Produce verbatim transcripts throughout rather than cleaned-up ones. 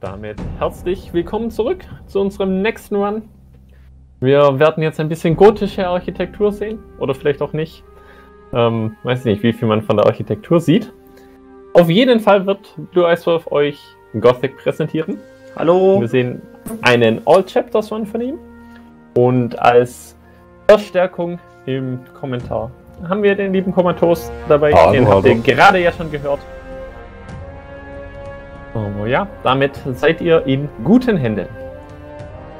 Und damit herzlich willkommen zurück zu unserem nächsten Run. Wir werden jetzt ein bisschen gotische Architektur sehen, oder vielleicht auch nicht. Ähm, weiß nicht, wie viel man von der Architektur sieht. Auf jeden Fall wird Blue Icewolf euch Gothic präsentieren. Hallo! Wir sehen einen All Chapters Run von ihm. Und als Verstärkung im Kommentar haben wir den lieben Komatos dabei. Hallo, den habt ihr gerade ja schon gehört. Oh ja, damit seid ihr in guten Händen.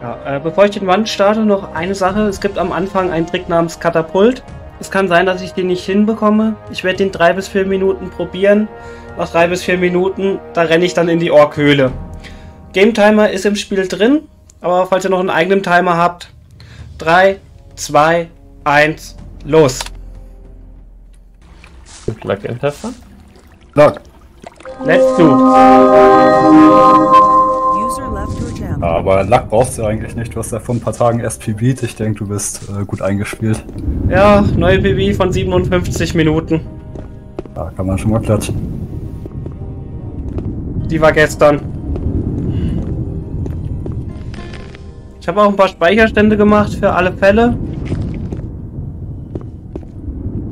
Ja, äh, bevor ich den Run starte, noch eine Sache. Es gibt am Anfang einen Trick namens Katapult. Es kann sein, dass ich den nicht hinbekomme. Ich werde den drei bis vier Minuten probieren. Nach drei bis vier Minuten, da renne ich dann in die Orkhöhle. Game Timer ist im Spiel drin, aber falls ihr noch einen eigenen Timer habt, drei, zwei, eins, los. Plug in Tester. Plug. Let's do. Aber Luck brauchst du eigentlich nicht, du hast ja vor ein paar Tagen erst P B'd. Ich denke, du bist äh, gut eingespielt. Ja, neue P B von siebenundfünfzig Minuten. Da kann man schon mal klatschen. Die war gestern. Ich habe auch ein paar Speicherstände gemacht für alle Fälle.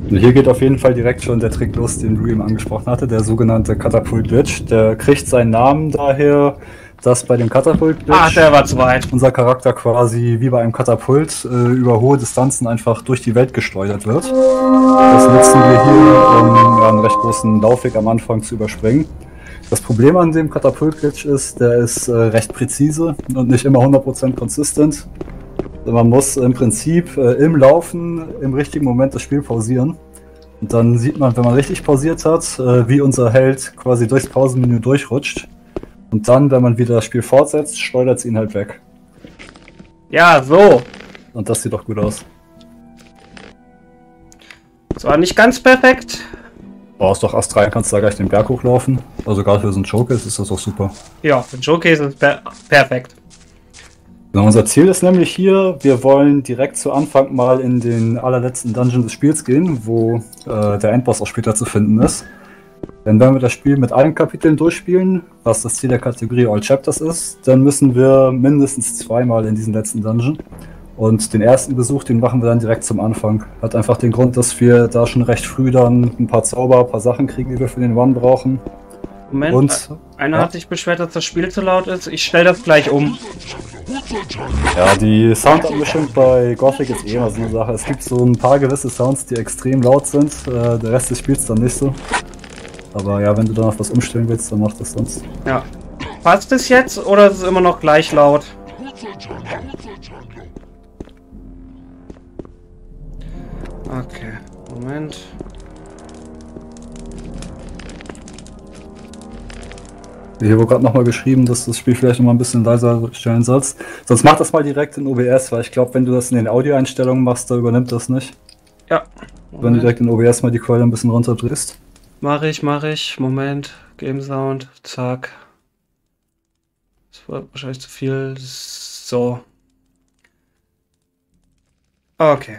Hier geht auf jeden Fall direkt schon der Trick los, den du eben angesprochen hatte, der sogenannte Katapult-Glitch. Der kriegt seinen Namen daher, dass bei dem Katapult-Glitch unser Charakter quasi wie bei einem Katapult äh, über hohe Distanzen einfach durch die Welt geschleudert wird. Das nutzen wir hier, um einen recht großen Laufweg am Anfang zu überspringen. Das Problem an dem Katapult-Glitch ist, der ist äh, recht präzise und nicht immer hundert Prozent consistent. Man muss im Prinzip äh, im Laufen im richtigen Moment das Spiel pausieren. Und dann sieht man, wenn man richtig pausiert hat, äh, wie unser Held quasi durchs Pausenmenü durchrutscht. Und dann, wenn man wieder das Spiel fortsetzt, schleudert es ihn halt weg. Ja, so. Und das sieht doch gut aus. Das war nicht ganz perfekt. Oh, ist doch astrein, kannst da gleich den Berg hochlaufen. Also gerade für so ein Showcase ist das auch super. Ja, für ein Showcase ist per perfekt. Unser Ziel ist nämlich hier, wir wollen direkt zu Anfang mal in den allerletzten Dungeon des Spiels gehen, wo äh, der Endboss auch später zu finden ist. Denn wenn wir das Spiel mit allen Kapiteln durchspielen, was das Ziel der Kategorie All Chapters ist, dann müssen wir mindestens zweimal in diesen letzten Dungeon. Und den ersten Besuch, den machen wir dann direkt zum Anfang. Hat einfach den Grund, dass wir da schon recht früh dann ein paar Zauber, ein paar Sachen kriegen, die wir für den One brauchen. Moment, und, einer ja. hat sich beschwert, dass das Spiel zu laut ist. Ich stelle das gleich um. Ja, die Soundabmischung bei Gothic ist eh immer so eine Sache. Es gibt so ein paar gewisse Sounds, die extrem laut sind. Äh, der Rest des Spiels dann nicht so. Aber ja, wenn du danach was umstellen willst, dann mach das sonst. Ja. Passt es jetzt oder ist es immer noch gleich laut? Okay, Moment. Hier wurde gerade nochmal geschrieben, dass das Spiel vielleicht nochmal ein bisschen leiser stellen sollst. Sonst mach das mal direkt in O B S, weil ich glaube, wenn du das in den Audioeinstellungen machst, da übernimmt das nicht. Ja. Moment. Wenn du direkt in O B S mal die Quelle ein bisschen runterdrehst. Mach ich, mach ich. Moment. Game Sound. Zack. Das war wahrscheinlich zu viel. So. Okay.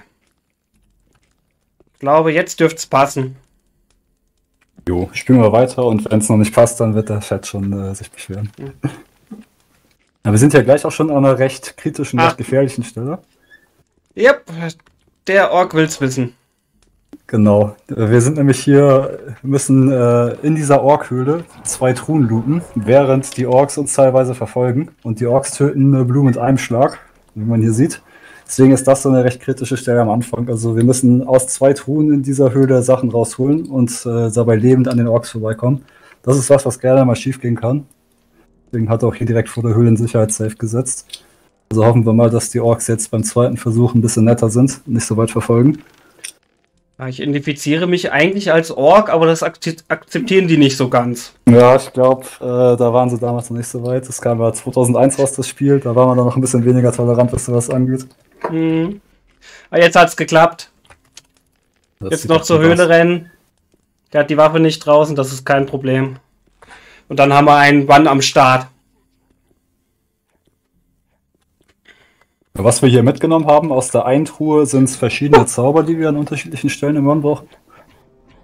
Ich glaube, jetzt dürft's passen. Jo, spielen wir weiter und wenn es noch nicht passt, dann wird der Chat schon äh, sich beschweren. Ja. Ja, wir sind ja gleich auch schon an einer recht kritischen, Ach. recht gefährlichen Stelle. Yep, der Ork will's wissen. Genau, wir sind nämlich hier, müssen äh, in dieser Orkhöhle zwei Truhen looten, während die Orks uns teilweise verfolgen. Und die Orks töten äh, Blue mit einem Schlag, wie man hier sieht. Deswegen ist das so eine recht kritische Stelle am Anfang. Also wir müssen aus zwei Truhen in dieser Höhle Sachen rausholen und äh, dabei lebend an den Orks vorbeikommen. Das ist was, was gerne mal schief gehen kann. Deswegen hat er auch hier direkt vor der Höhle in Sicherheitssafe gesetzt. Also hoffen wir mal, dass die Orks jetzt beim zweiten Versuch ein bisschen netter sind und nicht so weit verfolgen. Ich identifiziere mich eigentlich als Ork, aber das akzeptieren die nicht so ganz. Ja, ich glaube, äh, da waren sie damals noch nicht so weit. Das kam ja zweitausendeins raus, das Spiel. Da war man dann noch ein bisschen weniger tolerant, was das angeht. Hm. Aber jetzt hat's geklappt. Das jetzt noch zur Höhle aus. rennen. Der hat die Waffe nicht draußen, das ist kein Problem. Und dann haben wir einen Run am Start. Was wir hier mitgenommen haben aus der einen Truhe sind verschiedene Zauber, die wir an unterschiedlichen Stellen im Run brauchen.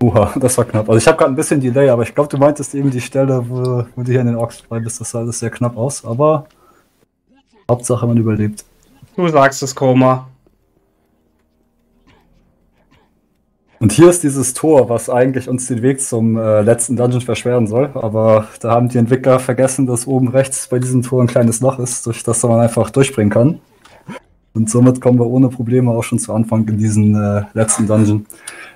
Uha, das war knapp. Also ich habe gerade ein bisschen Delay, aber ich glaube, du meintest eben die Stelle, wo, wo du hier in den Orks frei bist. Das sah alles sehr knapp aus, aber Hauptsache man überlebt. Du sagst es, Koma. Und hier ist dieses Tor, was eigentlich uns den Weg zum äh, letzten Dungeon versperren soll. Aber da haben die Entwickler vergessen, dass oben rechts bei diesem Tor ein kleines Loch ist, durch das man einfach durchspringen kann. Und somit kommen wir ohne Probleme auch schon zu Anfang in diesen äh, letzten Dungeon.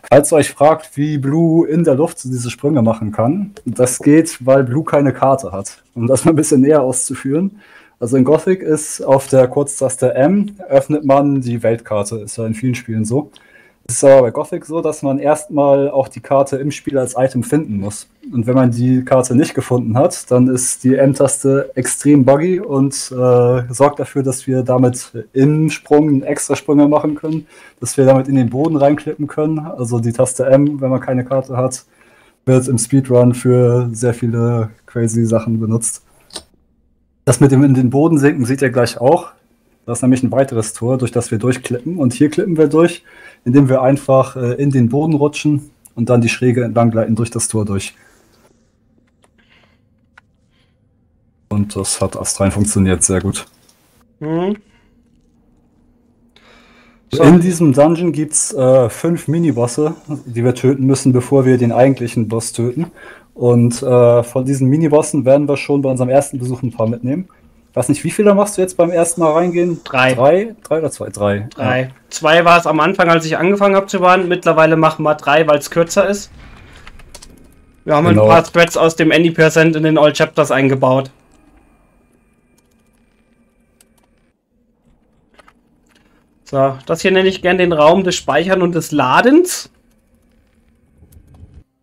Falls ihr euch fragt, wie Blue in der Luft diese Sprünge machen kann, das geht, weil Blue keine Karte hat. Um das mal ein bisschen näher auszuführen. Also in Gothic ist auf der Kurztaste M, öffnet man die Weltkarte. Ist ja in vielen Spielen so. Ist aber bei Gothic so, dass man erstmal auch die Karte im Spiel als Item finden muss. Und wenn man die Karte nicht gefunden hat, dann ist die M-Taste extrem buggy und äh, sorgt dafür, dass wir damit im Sprung extra Sprünge machen können, dass wir damit in den Boden reinklippen können. Also die Taste M, wenn man keine Karte hat, wird im Speedrun für sehr viele crazy Sachen benutzt. Das mit dem in den Boden sinken seht ihr gleich auch. Das ist nämlich ein weiteres Tor, durch das wir durchklippen. Und hier klippen wir durch, indem wir einfach äh, in den Boden rutschen und dann die Schräge entlang gleiten durch das Tor durch. Und das hat astrein funktioniert, sehr gut. Mhm. So. In diesem Dungeon gibt es äh, fünf Minibosse, die wir töten müssen, bevor wir den eigentlichen Boss töten. Und äh, von diesen Minibossen werden wir schon bei unserem ersten Besuch ein paar mitnehmen. Ich weiß nicht, wie viele machst du jetzt beim ersten Mal reingehen? Drei. Drei, drei oder zwei? Drei. Drei. Ja. Zwei war es am Anfang, als ich angefangen habe zu warten. Mittlerweile machen wir drei, weil es kürzer ist. Wir haben genau ein paar Threads aus dem Any Percent in den All Chapters eingebaut. So, das hier nenne ich gern den Raum des Speichern und des Ladens.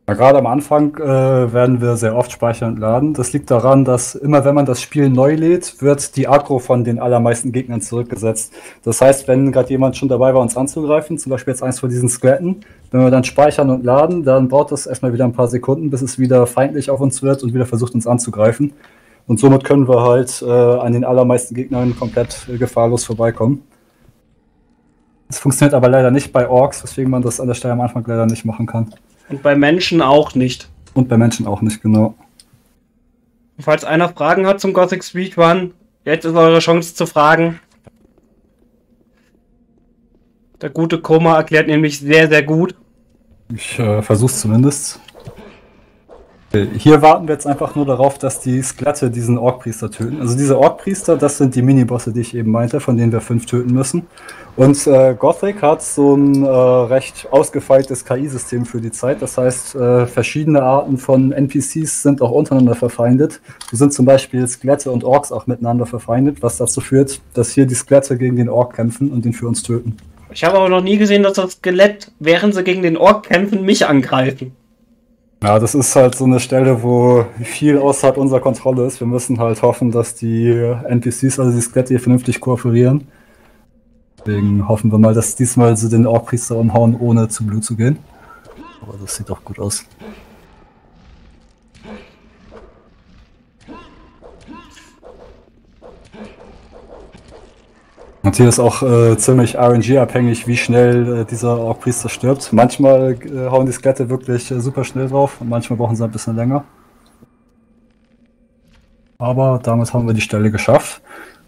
Gerade am Anfang äh, werden wir sehr oft speichern und laden. Das liegt daran, dass immer wenn man das Spiel neu lädt, wird die Aggro von den allermeisten Gegnern zurückgesetzt. Das heißt, wenn gerade jemand schon dabei war, uns anzugreifen, zum Beispiel jetzt eins von diesen Skeletten, wenn wir dann speichern und laden, dann braucht das erstmal wieder ein paar Sekunden, bis es wieder feindlich auf uns wird und wieder versucht, uns anzugreifen. Und somit können wir halt äh, an den allermeisten Gegnern komplett äh, gefahrlos vorbeikommen. Das funktioniert aber leider nicht bei Orks, weswegen man das an der Stelle am Anfang leider nicht machen kann. Und bei Menschen auch nicht. Und bei Menschen auch nicht, genau. Und falls einer Fragen hat zum Gothic Speedrun, jetzt ist eure Chance zu fragen. Der gute Koma erklärt nämlich sehr, sehr gut. Ich äh, versuch's zumindest. Hier warten wir jetzt einfach nur darauf, dass die Skelette diesen Orkpriester töten. Also diese Orkpriester, das sind die Minibosse, die ich eben meinte, von denen wir fünf töten müssen. Und äh, Gothic hat so ein äh, recht ausgefeiltes K I-System für die Zeit. Das heißt, äh, verschiedene Arten von N P Cs sind auch untereinander verfeindet. So sind zum Beispiel Skelette und Orks auch miteinander verfeindet, was dazu führt, dass hier die Skelette gegen den Ork kämpfen und ihn für uns töten. Ich habe aber noch nie gesehen, dass das Skelett, während sie gegen den Ork kämpfen, mich angreifen. Ja, das ist halt so eine Stelle, wo viel außerhalb unserer Kontrolle ist. Wir müssen halt hoffen, dass die N P Cs, also die Skelette, hier vernünftig kooperieren. Deswegen hoffen wir mal, dass diesmal so den Orkpriester umhauen, ohne zu Blut zu gehen. Aber das sieht doch gut aus. Und hier ist auch äh, ziemlich R N G-abhängig, wie schnell äh, dieser Orkpriester stirbt. Manchmal äh, hauen die Skelette wirklich äh, super schnell drauf und manchmal brauchen sie ein bisschen länger. Aber damit haben wir die Stelle geschafft.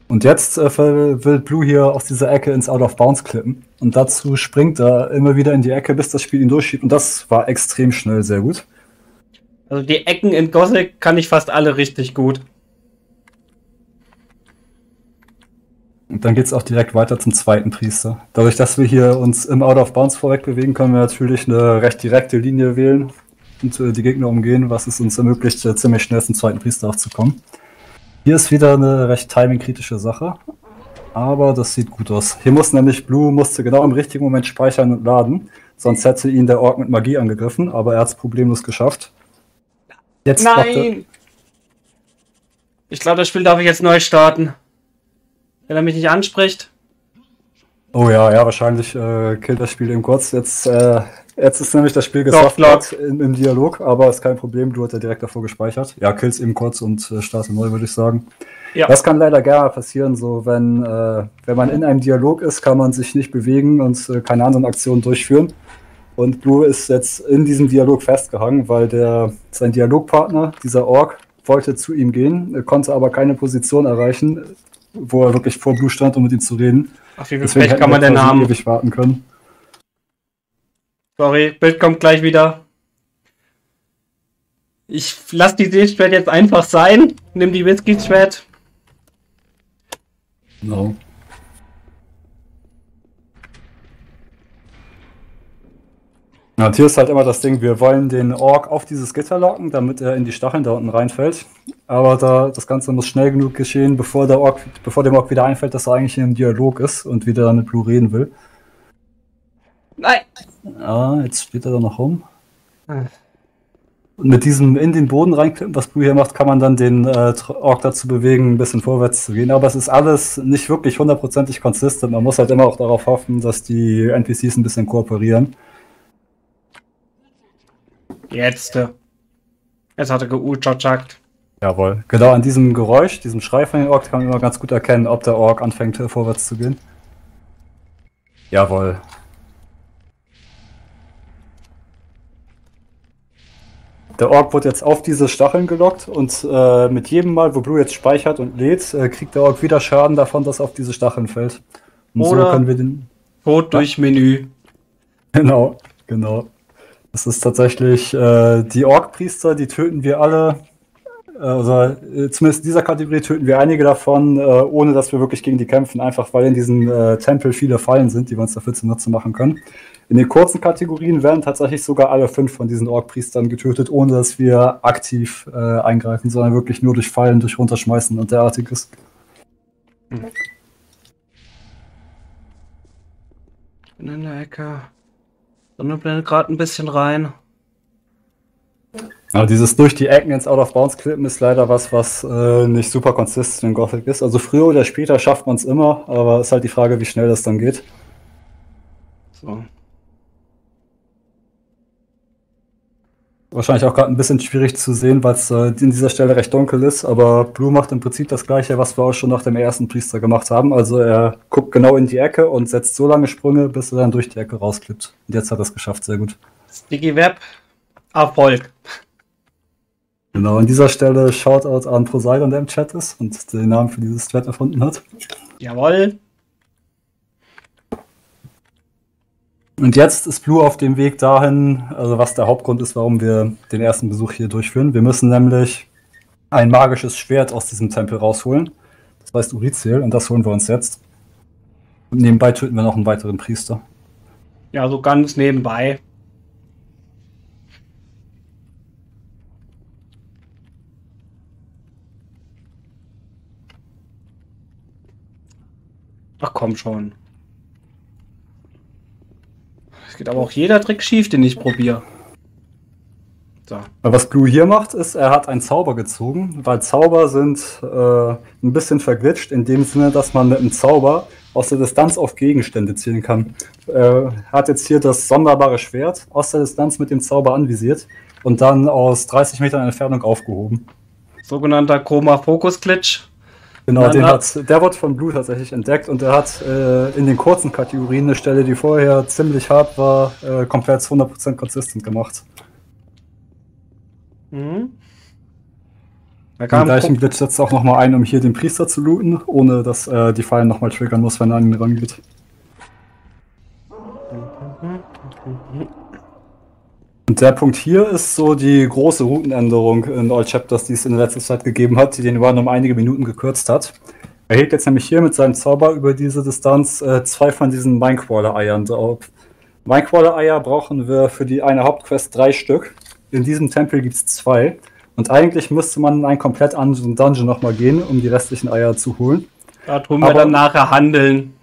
Und jetzt äh, will Blue hier aus dieser Ecke ins Out of Bounds klippen. Und dazu springt er immer wieder in die Ecke, bis das Spiel ihn durchschiebt. Und das war extrem schnell, sehr gut. Also die Ecken in Gothic kann ich fast alle richtig gut. Und dann geht es auch direkt weiter zum zweiten Priester. Dadurch, dass wir hier uns im Out of Bounds vorweg bewegen, können wir natürlich eine recht direkte Linie wählen und die Gegner umgehen, was es uns ermöglicht, ziemlich schnell zum zweiten Priester aufzukommen. Hier ist wieder eine recht timingkritische Sache, aber das sieht gut aus. Hier muss nämlich Blue musste genau im richtigen Moment speichern und laden, sonst hätte ihn der Ork mit Magie angegriffen, aber er hat es problemlos geschafft. Jetzt Nein! Ich glaube, das Spiel darf ich jetzt neu starten. Wenn er mich nicht anspricht. Oh ja, ja, wahrscheinlich äh, killt das Spiel eben kurz. Jetzt, äh, jetzt ist nämlich das Spiel gesoftlockt im Dialog, aber ist kein Problem, du hast ja direkt davor gespeichert. Ja, kill's eben kurz und äh, starte neu, würde ich sagen. Ja. Das kann leider gerne passieren, so wenn, äh, wenn man in einem Dialog ist, kann man sich nicht bewegen und äh, keine anderen Aktionen durchführen. Und Blue ist jetzt in diesem Dialog festgehangen, weil der, sein Dialogpartner, dieser Ork, wollte zu ihm gehen, konnte aber keine Position erreichen, wo er wirklich vor Blue stand, um mit ihm zu reden. Ach, wie viel Pech kann man denn haben? Ewig warten können. Sorry, Bild kommt gleich wieder. Ich lasse die Seeschwert jetzt einfach sein. Nimm die Whisky-Schwert. No. Ja, und hier ist halt immer das Ding, wir wollen den Ork auf dieses Gitter locken, damit er in die Stacheln da unten reinfällt. Aber da das Ganze muss schnell genug geschehen, bevor der Ork, bevor dem Ork wieder einfällt, dass er eigentlich in einem Dialog ist und wieder mit Blue reden will. Nein! Ja, jetzt spielt er da noch rum. Ach. Und mit diesem in den Boden reinklippen, was Blue hier macht, kann man dann den äh, Ork dazu bewegen, ein bisschen vorwärts zu gehen. Aber es ist alles nicht wirklich hundertprozentig consistent. Man muss halt immer auch darauf hoffen, dass die N P Cs ein bisschen kooperieren. Jetzt. Jetzt hat er geuchachakt. Jawohl. Genau an diesem Geräusch, diesem Schrei von den Ork, kann man immer ganz gut erkennen, ob der Ork anfängt, vorwärts zu gehen. Jawohl. Der Ork wird jetzt auf diese Stacheln gelockt und äh, mit jedem Mal, wo Blue jetzt speichert und lädt, äh, kriegt der Ork wieder Schaden davon, dass er auf diese Stacheln fällt. Und Oder so können wir den... Tod durch Menü. Genau, genau. Das ist tatsächlich äh, die Orkpriester, die töten wir alle, äh, also äh, zumindest in dieser Kategorie töten wir einige davon, äh, ohne dass wir wirklich gegen die kämpfen, einfach weil in diesem äh, Tempel viele Fallen sind, die wir uns dafür zunutze machen können. In den kurzen Kategorien werden tatsächlich sogar alle fünf von diesen Orkpriestern getötet, ohne dass wir aktiv äh, eingreifen, sondern wirklich nur durch Fallen, durch Runterschmeißen und derartiges. Hm. Ich bin in der Ecke. Sonne blendet gerade ein bisschen rein. Ja, dieses durch die Ecken ins Out of Bounds klippen ist leider was, was äh, nicht super consistent in Gothic ist. Also früher oder später schafft man es immer, aber ist halt die Frage, wie schnell das dann geht. So. Wahrscheinlich auch gerade ein bisschen schwierig zu sehen, weil es äh, in dieser Stelle recht dunkel ist, aber Blue macht im Prinzip das gleiche, was wir auch schon nach dem ersten Priester gemacht haben. Also er guckt genau in die Ecke und setzt so lange Sprünge, bis er dann durch die Ecke rausklippt. Und jetzt hat er es geschafft, sehr gut. Sticky Web, Erfolg. Genau, an dieser Stelle Shoutout an Poseidon, der im Chat ist und den Namen für dieses Thread erfunden hat. Jawohl. Und jetzt ist Blue auf dem Weg dahin, also was der Hauptgrund ist, warum wir den ersten Besuch hier durchführen. Wir müssen nämlich ein magisches Schwert aus diesem Tempel rausholen. Das heißt Uriziel, und das holen wir uns jetzt. Und nebenbei töten wir noch einen weiteren Priester. Ja, so ganz nebenbei. Ach komm schon. Geht aber auch jeder Trick schief, den ich probiere. So. Was Blue hier macht, ist, er hat einen Zauber gezogen, weil Zauber sind äh, ein bisschen verglitscht, in dem Sinne, dass man mit einem Zauber aus der Distanz auf Gegenstände zielen kann. Er hat jetzt hier das sonderbare Schwert aus der Distanz mit dem Zauber anvisiert und dann aus dreißig Metern Entfernung aufgehoben. Sogenannter Koma-Fokus-Glitch. Genau, den hat, der wird von Blue tatsächlich entdeckt und er hat äh, in den kurzen Kategorien eine Stelle, die vorher ziemlich hart war, äh, komplett zu hundert Prozent consistent gemacht. Mhm. Den gleichen Glitch setzt auch nochmal ein, um hier den Priester zu looten, ohne dass er äh, die Fallen nochmal triggern muss, wenn er an ihn rangeht. Und der Punkt hier ist so die große Routenänderung in All Chapters, die es in der letzten Zeit gegeben hat, die den Run um einige Minuten gekürzt hat. Er hebt jetzt nämlich hier mit seinem Zauber über diese Distanz äh, zwei von diesen Minecrawler-Eiern drauf. Minecrawler-Eier brauchen wir für die eine Hauptquest drei Stück. In diesem Tempel gibt es zwei. Und eigentlich müsste man in einen komplett anderen Dungeon nochmal gehen, um die restlichen Eier zu holen. Da tun wir Aber, dann nachher handeln.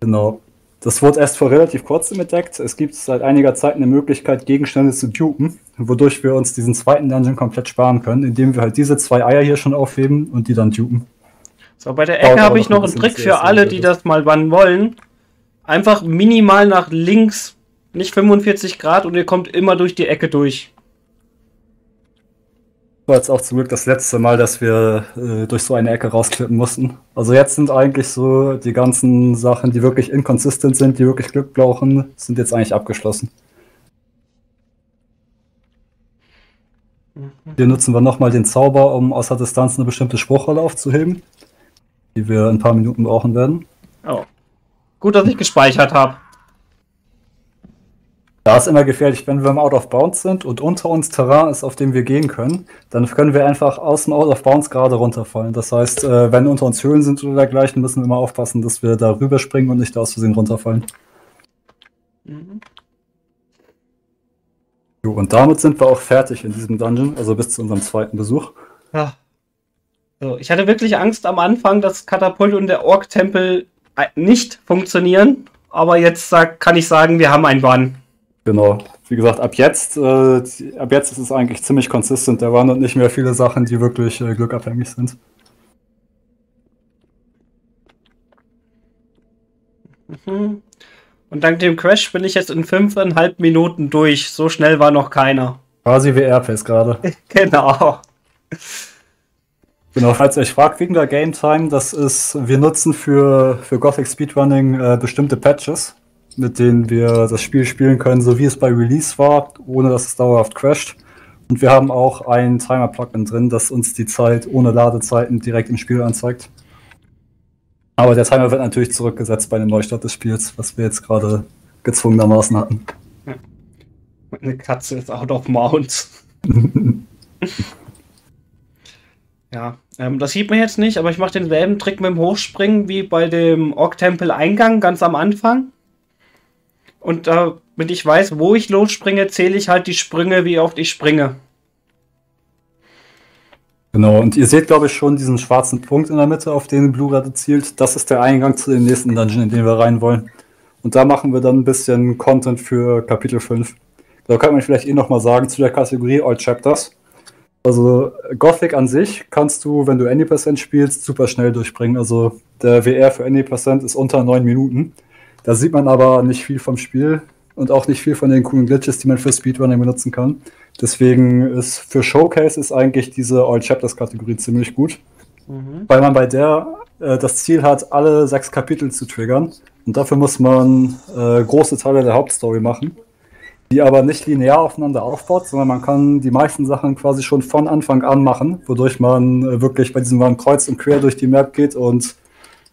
Genau. Das wurde erst vor relativ kurzem entdeckt. Es gibt seit einiger Zeit eine Möglichkeit, Gegenstände zu dupen, wodurch wir uns diesen zweiten Dungeon komplett sparen können, indem wir halt diese zwei Eier hier schon aufheben und die dann dupen. So, bei der Ecke habe ich noch einen Trick für alle, die das mal wann wollen. Einfach minimal nach links, nicht fünfundvierzig Grad, und ihr kommt immer durch die Ecke durch. War jetzt auch zum Glück das letzte Mal, dass wir äh, durch so eine Ecke rausklippen mussten. Also jetzt sind eigentlich so die ganzen Sachen, die wirklich inconsistent sind, die wirklich Glück brauchen, sind jetzt eigentlich abgeschlossen. Hier nutzen wir nochmal den Zauber, um außer Distanz eine bestimmte Spruchrolle aufzuheben, die wir in ein paar Minuten brauchen werden. Oh. Gut, dass ich gespeichert habe. Da ist immer gefährlich, wenn wir im Out of Bounds sind und unter uns Terrain ist, auf dem wir gehen können, dann können wir einfach aus dem Out of Bounds gerade runterfallen. Das heißt, wenn unter uns Höhlen sind oder dergleichen, müssen wir immer aufpassen, dass wir da rüber springen und nicht aus Versehen runterfallen. Mhm. Jo, und damit sind wir auch fertig in diesem Dungeon, also bis zu unserem zweiten Besuch. Ja. So, ich hatte wirklich Angst am Anfang, dass Katapult und der Ork-Tempel nicht funktionieren, aber jetzt kann ich sagen, wir haben einen Run. Genau, wie gesagt, ab jetzt, äh, ab jetzt ist es eigentlich ziemlich consistent, der Run, und nicht mehr viele Sachen, die wirklich äh, glückabhängig sind. Mhm. Und dank dem Crash bin ich jetzt in fünfeinhalb Minuten durch. So schnell war noch keiner. Quasi W R-Pace gerade. Genau. Genau, falls ihr euch fragt, wegen der Game Time, das ist, wir nutzen für, für Gothic Speedrunning äh, bestimmte Patches, mit denen wir das Spiel spielen können, so wie es bei Release war, ohne dass es dauerhaft crasht. Und wir haben auch ein Timer-Plugin drin, das uns die Zeit ohne Ladezeiten direkt im Spiel anzeigt. Aber der Timer wird natürlich zurückgesetzt bei dem Neustart des Spiels, was wir jetzt gerade gezwungenermaßen hatten. Ja. Meine Katze ist out of mount. Ja, ähm, das sieht man jetzt nicht, aber ich mache denselben Trick mit dem Hochspringen wie bei dem Ork-Tempel-Eingang ganz am Anfang. Und damit ich weiß, wo ich losspringe, zähle ich halt die Sprünge, wie oft ich springe. Genau, und ihr seht, glaube ich, schon diesen schwarzen Punkt in der Mitte, auf den Blue gerade zielt. Das ist der Eingang zu dem nächsten Dungeon, in den wir rein wollen. Und da machen wir dann ein bisschen Content für Kapitel fünf. Da kann man vielleicht eh nochmal sagen, zu der Kategorie All Chapters. Also Gothic an sich kannst du, wenn du Any Percent spielst, super schnell durchbringen. Also der W R für Any Percent ist unter neun Minuten. Da sieht man aber nicht viel vom Spiel und auch nicht viel von den coolen Glitches, die man für Speedrunning benutzen kann. Deswegen ist für Showcases eigentlich diese All-Chapters-Kategorie ziemlich gut, mhm. weil man bei der äh, das Ziel hat, alle sechs Kapitel zu triggern. Und dafür muss man äh, große Teile der Hauptstory machen, die aber nicht linear aufeinander aufbaut, sondern man kann die meisten Sachen quasi schon von Anfang an machen, wodurch man äh, wirklich bei diesem Run kreuz und quer durch die Map geht. Und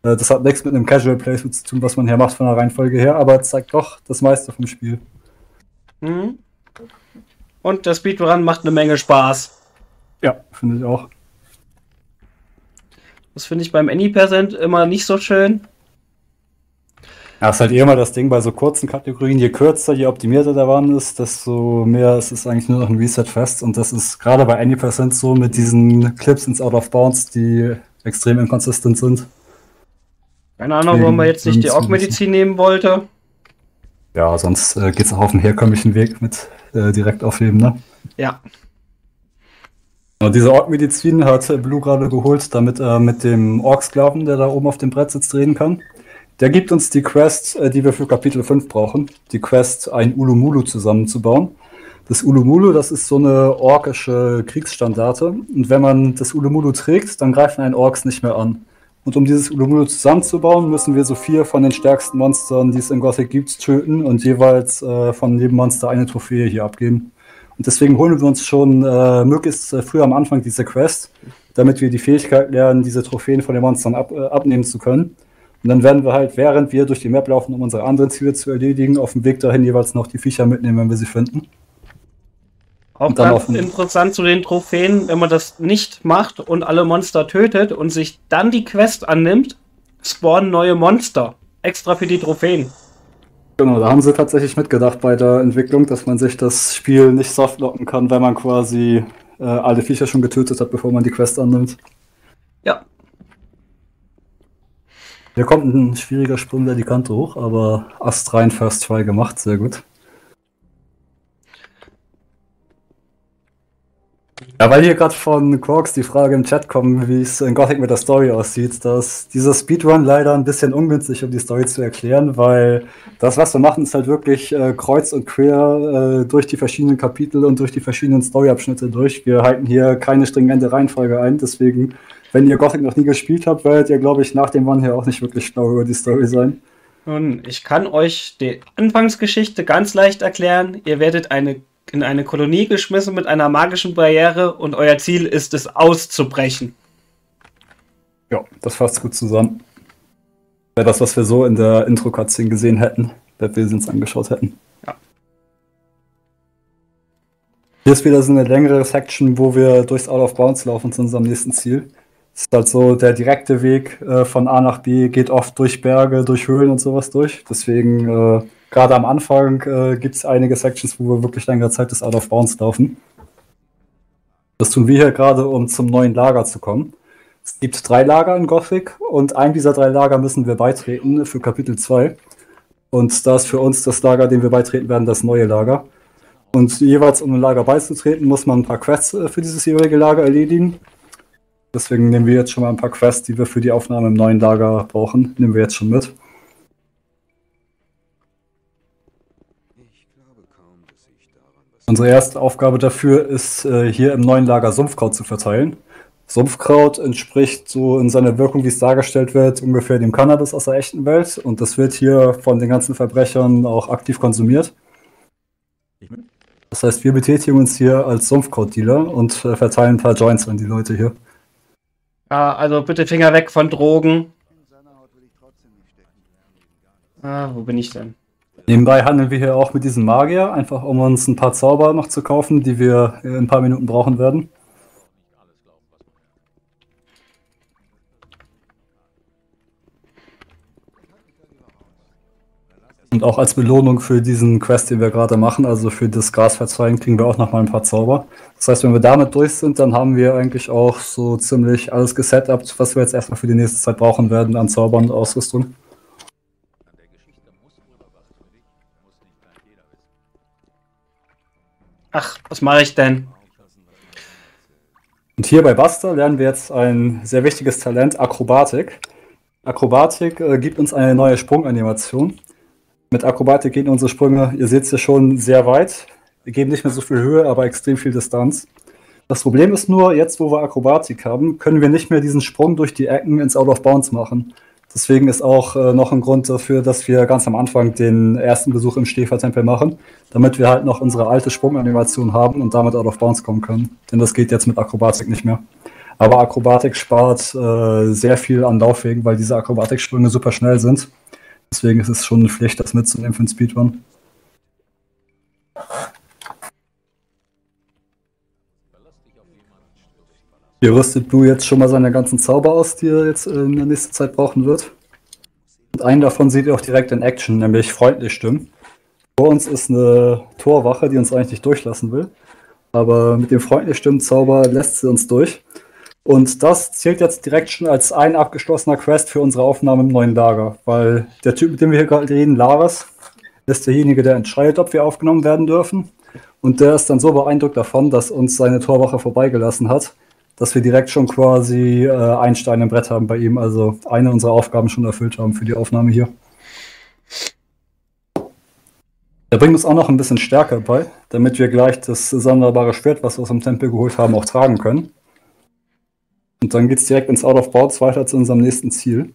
äh, das hat nichts mit einem Casual-Playthrough zu tun, was man hier macht von der Reihenfolge her, aber zeigt doch das meiste vom Spiel. Mhm. Und der Speedrun macht eine Menge Spaß. Ja, finde ich auch. Das finde ich beim Any Percent immer nicht so schön. Ja, ist halt eh immer das Ding bei so kurzen Kategorien. Je kürzer, je optimierter der Run ist, desto mehr ist es eigentlich nur noch ein Reset-Fest. Und das ist gerade bei Any Percent so mit diesen Clips ins Out of Bounds, die extrem inconsistent sind. Keine Ahnung, Deswegen, warum man jetzt nicht die Ork-Medizin nehmen wollte. Ja, sonst äh, geht es auch auf dem herkömmlichen Weg mit äh, direkt aufheben, ne? Ja. Und diese Ork-Medizin hat äh, Blue gerade geholt, damit er äh, mit dem Ork-Sklaven, der da oben auf dem Brett sitzt, reden kann. Der gibt uns die Quest, äh, die wir für Kapitel fünf brauchen. Die Quest, ein Ulumulu zusammenzubauen. Das Ulumulu, das ist so eine orkische Kriegsstandarte. Und wenn man das Ulumulu trägt, dann greifen einen Orks nicht mehr an. Und um dieses Ulumulu zusammenzubauen, müssen wir so vier von den stärksten Monstern, die es in Gothic gibt, töten und jeweils äh, von jedem Monster eine Trophäe hier abgeben. Und deswegen holen wir uns schon äh, möglichst äh, früh am Anfang diese Quest, damit wir die Fähigkeit lernen, diese Trophäen von den Monstern ab, äh, abnehmen zu können. Und dann werden wir halt, während wir durch die Map laufen, um unsere anderen Ziele zu erledigen, auf dem Weg dahin jeweils noch die Viecher mitnehmen, wenn wir sie finden. Auch ganz interessant zu den Trophäen, wenn man das nicht macht und alle Monster tötet und sich dann die Quest annimmt, spawnen neue Monster. Extra für die Trophäen. Genau, da haben sie tatsächlich mitgedacht bei der Entwicklung, dass man sich das Spiel nicht softlocken kann, wenn man quasi äh, alle Viecher schon getötet hat, bevor man die Quest annimmt. Ja. Hier kommt ein schwieriger Sprung da die Kante hoch, aber astrein First Try gemacht, sehr gut. Ja, weil hier gerade von Quarks die Frage im Chat kommt, wie es in Gothic mit der Story aussieht, dass dieser Speedrun leider ein bisschen ungünstig, um die Story zu erklären, weil das, was wir machen, ist halt wirklich äh, kreuz und quer äh, durch die verschiedenen Kapitel und durch die verschiedenen Storyabschnitte durch. Wir halten hier keine stringente Reihenfolge ein, deswegen, wenn ihr Gothic noch nie gespielt habt, werdet ihr, glaube ich, nach dem Run hier auch nicht wirklich schlau über die Story sein. Nun, ich kann euch die Anfangsgeschichte ganz leicht erklären. Ihr werdet eine in eine Kolonie geschmissen mit einer magischen Barriere und euer Ziel ist es, auszubrechen. Ja, das fasst gut zusammen. Wäre das, was wir so in der Intro-Cutscene gesehen hätten, wenn wir sie uns angeschaut hätten. Ja. Hier ist wieder so eine längere Section, wo wir durchs Out of Bounds laufen zu unserem nächsten Ziel. Das ist halt so der direkte Weg äh, von A nach B, geht oft durch Berge, durch Höhlen und sowas durch. Deswegen, äh, gerade am Anfang äh, gibt es einige Sections, wo wir wirklich längere Zeit das Out of Bounds laufen. Das tun wir hier gerade, um zum neuen Lager zu kommen. Es gibt drei Lager in Gothic und einem dieser drei Lager müssen wir beitreten für Kapitel zwei. Und da ist für uns das Lager, dem wir beitreten werden, das neue Lager. Und jeweils, um ein Lager beizutreten, muss man ein paar Quests für dieses jeweilige Lager erledigen. Deswegen nehmen wir jetzt schon mal ein paar Quests, die wir für die Aufnahme im neuen Lager brauchen, nehmen wir jetzt schon mit. Unsere erste Aufgabe dafür ist, hier im neuen Lager Sumpfkraut zu verteilen. Sumpfkraut entspricht so in seiner Wirkung, wie es dargestellt wird, ungefähr dem Cannabis aus der echten Welt. Und das wird hier von den ganzen Verbrechern auch aktiv konsumiert. Das heißt, wir betätigen uns hier als Sumpfkraut-Dealer und verteilen ein paar Joints an die Leute hier. Ja, also bitte Finger weg von Drogen. Ah, wo bin ich denn? Nebenbei handeln wir hier auch mit diesem Magier, einfach um uns ein paar Zauber noch zu kaufen, die wir in ein paar Minuten brauchen werden. Und auch als Belohnung für diesen Quest, den wir gerade machen, also für das Gras verzeihen, kriegen wir auch nochmal ein paar Zauber. Das heißt, wenn wir damit durch sind, dann haben wir eigentlich auch so ziemlich alles gesetupt, was wir jetzt erstmal für die nächste Zeit brauchen werden an Zaubern und Ausrüstung. Ach, was mache ich denn? Und hier bei Buster lernen wir jetzt ein sehr wichtiges Talent, Akrobatik. Akrobatik äh, gibt uns eine neue Sprunganimation. Mit Akrobatik gehen unsere Sprünge, ihr seht es ja schon, sehr weit. Wir geben nicht mehr so viel Höhe, aber extrem viel Distanz. Das Problem ist nur, jetzt wo wir Akrobatik haben, können wir nicht mehr diesen Sprung durch die Ecken ins Out of Bounds machen. Deswegen ist auch äh, noch ein Grund dafür, dass wir ganz am Anfang den ersten Besuch im Schläfer-Tempel machen, damit wir halt noch unsere alte Sprunganimation haben und damit Out of Bounds kommen können. Denn das geht jetzt mit Akrobatik nicht mehr. Aber Akrobatik spart äh, sehr viel an Laufwegen, weil diese Akrobatiksprünge super schnell sind. Deswegen ist es schon eine Pflicht, das mitzunehmen für den Speedrun. Hier rüstet Blue jetzt schon mal seine ganzen Zauber aus, die er jetzt in der nächsten Zeit brauchen wird. Und einen davon seht ihr auch direkt in Action, nämlich freundlich stimmen. Vor uns ist eine Torwache, die uns eigentlich nicht durchlassen will. Aber mit dem freundlich stimmen Zauber lässt sie uns durch. Und das zählt jetzt direkt schon als ein abgeschlossener Quest für unsere Aufnahme im neuen Lager, weil der Typ, mit dem wir hier gerade reden, Laris, ist derjenige, der entscheidet, ob wir aufgenommen werden dürfen. Und der ist dann so beeindruckt davon, dass uns seine Torwache vorbeigelassen hat, dass wir direkt schon quasi äh, einen Stein im Brett haben bei ihm, also eine unserer Aufgaben schon erfüllt haben für die Aufnahme hier. Der bringt uns auch noch ein bisschen Stärke bei, damit wir gleich das sonderbare Schwert, was wir aus dem Tempel geholt haben, auch tragen können. Und dann geht es direkt ins Out of Bounds weiter zu unserem nächsten Ziel.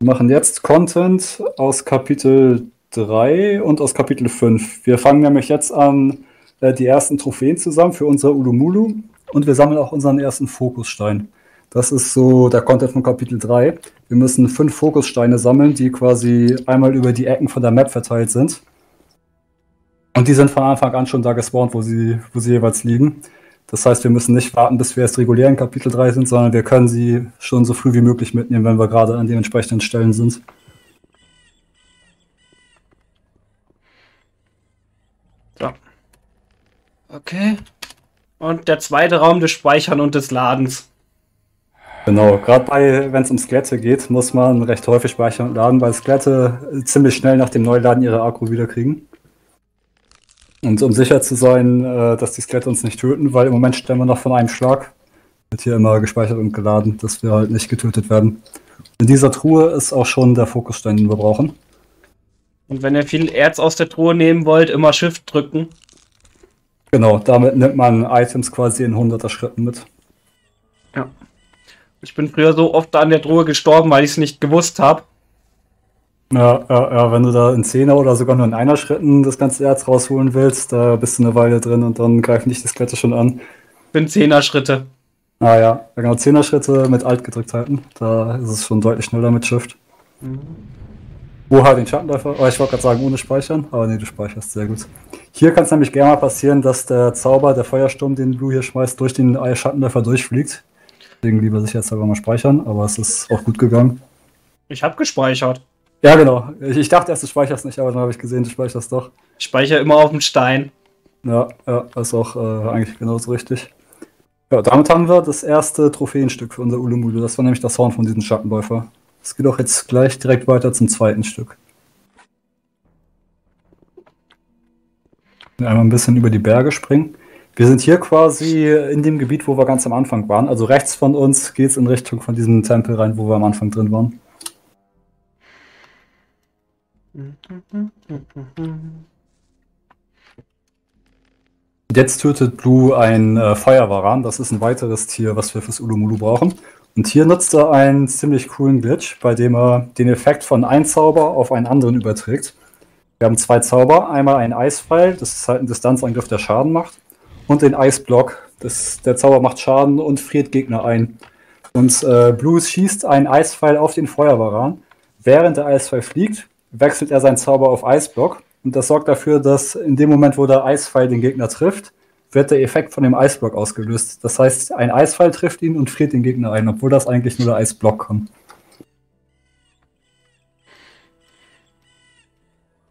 Wir machen jetzt Content aus Kapitel drei und aus Kapitel fünf. Wir fangen nämlich jetzt an, äh, die ersten Trophäen zusammen für unser Ulumulu und wir sammeln auch unseren ersten Fokusstein. Das ist so der Content von Kapitel drei. Wir müssen fünf Fokussteine sammeln, die quasi einmal über die Ecken von der Map verteilt sind. Und die sind von Anfang an schon da gespawnt, wo sie, wo sie jeweils liegen. Das heißt, wir müssen nicht warten, bis wir erst regulär in Kapitel drei sind, sondern wir können sie schon so früh wie möglich mitnehmen, wenn wir gerade an den entsprechenden Stellen sind. So. Okay. Und der zweite Raum des Speichern und des Ladens. Genau, gerade wenn es um Skelette geht, muss man recht häufig speichern und laden, weil Skelette ziemlich schnell nach dem Neuladen ihre Akku wiederkriegen. Und um sicher zu sein, dass die Skelette uns nicht töten, weil im Moment stellen wir noch von einem Schlag. Wird hier immer gespeichert und geladen, dass wir halt nicht getötet werden. In dieser Truhe ist auch schon der Fokusstein, den wir brauchen. Und wenn ihr viel Erz aus der Truhe nehmen wollt, immer Shift drücken. Genau, damit nimmt man Items quasi in hunderter Schritten mit. Ja. Ich bin früher so oft an der Truhe gestorben, weil ich es nicht gewusst habe. Ja, ja, ja, wenn du da in Zehner oder sogar nur in einer Schritten das ganze Erz rausholen willst, da bist du eine Weile drin und dann greifen dich die Skelette schon an. Bin Zehner Schritte. Ah ja, genau, Zehner Schritte mit Alt gedrückt halten. Da ist es schon deutlich schneller mit Shift. Mhm. Oha, den Schattenläufer. Oh, ich wollte gerade sagen, ohne Speichern, aber nee, du speicherst sehr gut. Hier kann es nämlich gerne mal passieren, dass der Zauber, der Feuersturm, den Blue hier schmeißt, durch den Schattenläufer durchfliegt. Deswegen lieber sicherheitshalber mal speichern, aber es ist auch gut gegangen. Ich habe gespeichert. Ja, genau. Ich, ich dachte erst, du speicherst nicht, aber dann habe ich gesehen, du speicherst doch. Ich speichere immer auf dem Stein. Ja, ja, ist auch äh, eigentlich genauso richtig. Ja, damit haben wir das erste Trophäenstück für unser Ulumulu. Das war nämlich das Horn von diesem Schattenläufer. Es geht auch jetzt gleich direkt weiter zum zweiten Stück. Einmal ein bisschen über die Berge springen. Wir sind hier quasi in dem Gebiet, wo wir ganz am Anfang waren. Also rechts von uns geht es in Richtung von diesem Tempel rein, wo wir am Anfang drin waren. Jetzt tötet Blue ein äh, Feuerwaran. Das ist ein weiteres Tier, was wir fürs Ulumulu brauchen. Und hier nutzt er einen ziemlich coolen Glitch, bei dem er den Effekt von einem Zauber auf einen anderen überträgt. Wir haben zwei Zauber, einmal einen Eispfeil, das ist halt ein Distanzangriff, der Schaden macht, und den Eisblock, das, der Zauber macht Schaden und friert Gegner ein. Und äh, Blue schießt einen Eispfeil auf den Feuerwaran. Während der Eispfeil fliegt, wechselt er seinen Zauber auf Eisblock und das sorgt dafür, dass in dem Moment, wo der Eispfeil den Gegner trifft, wird der Effekt von dem Eisblock ausgelöst. Das heißt, ein Eisfall trifft ihn und friert den Gegner ein, obwohl das eigentlich nur der Eisblock kann.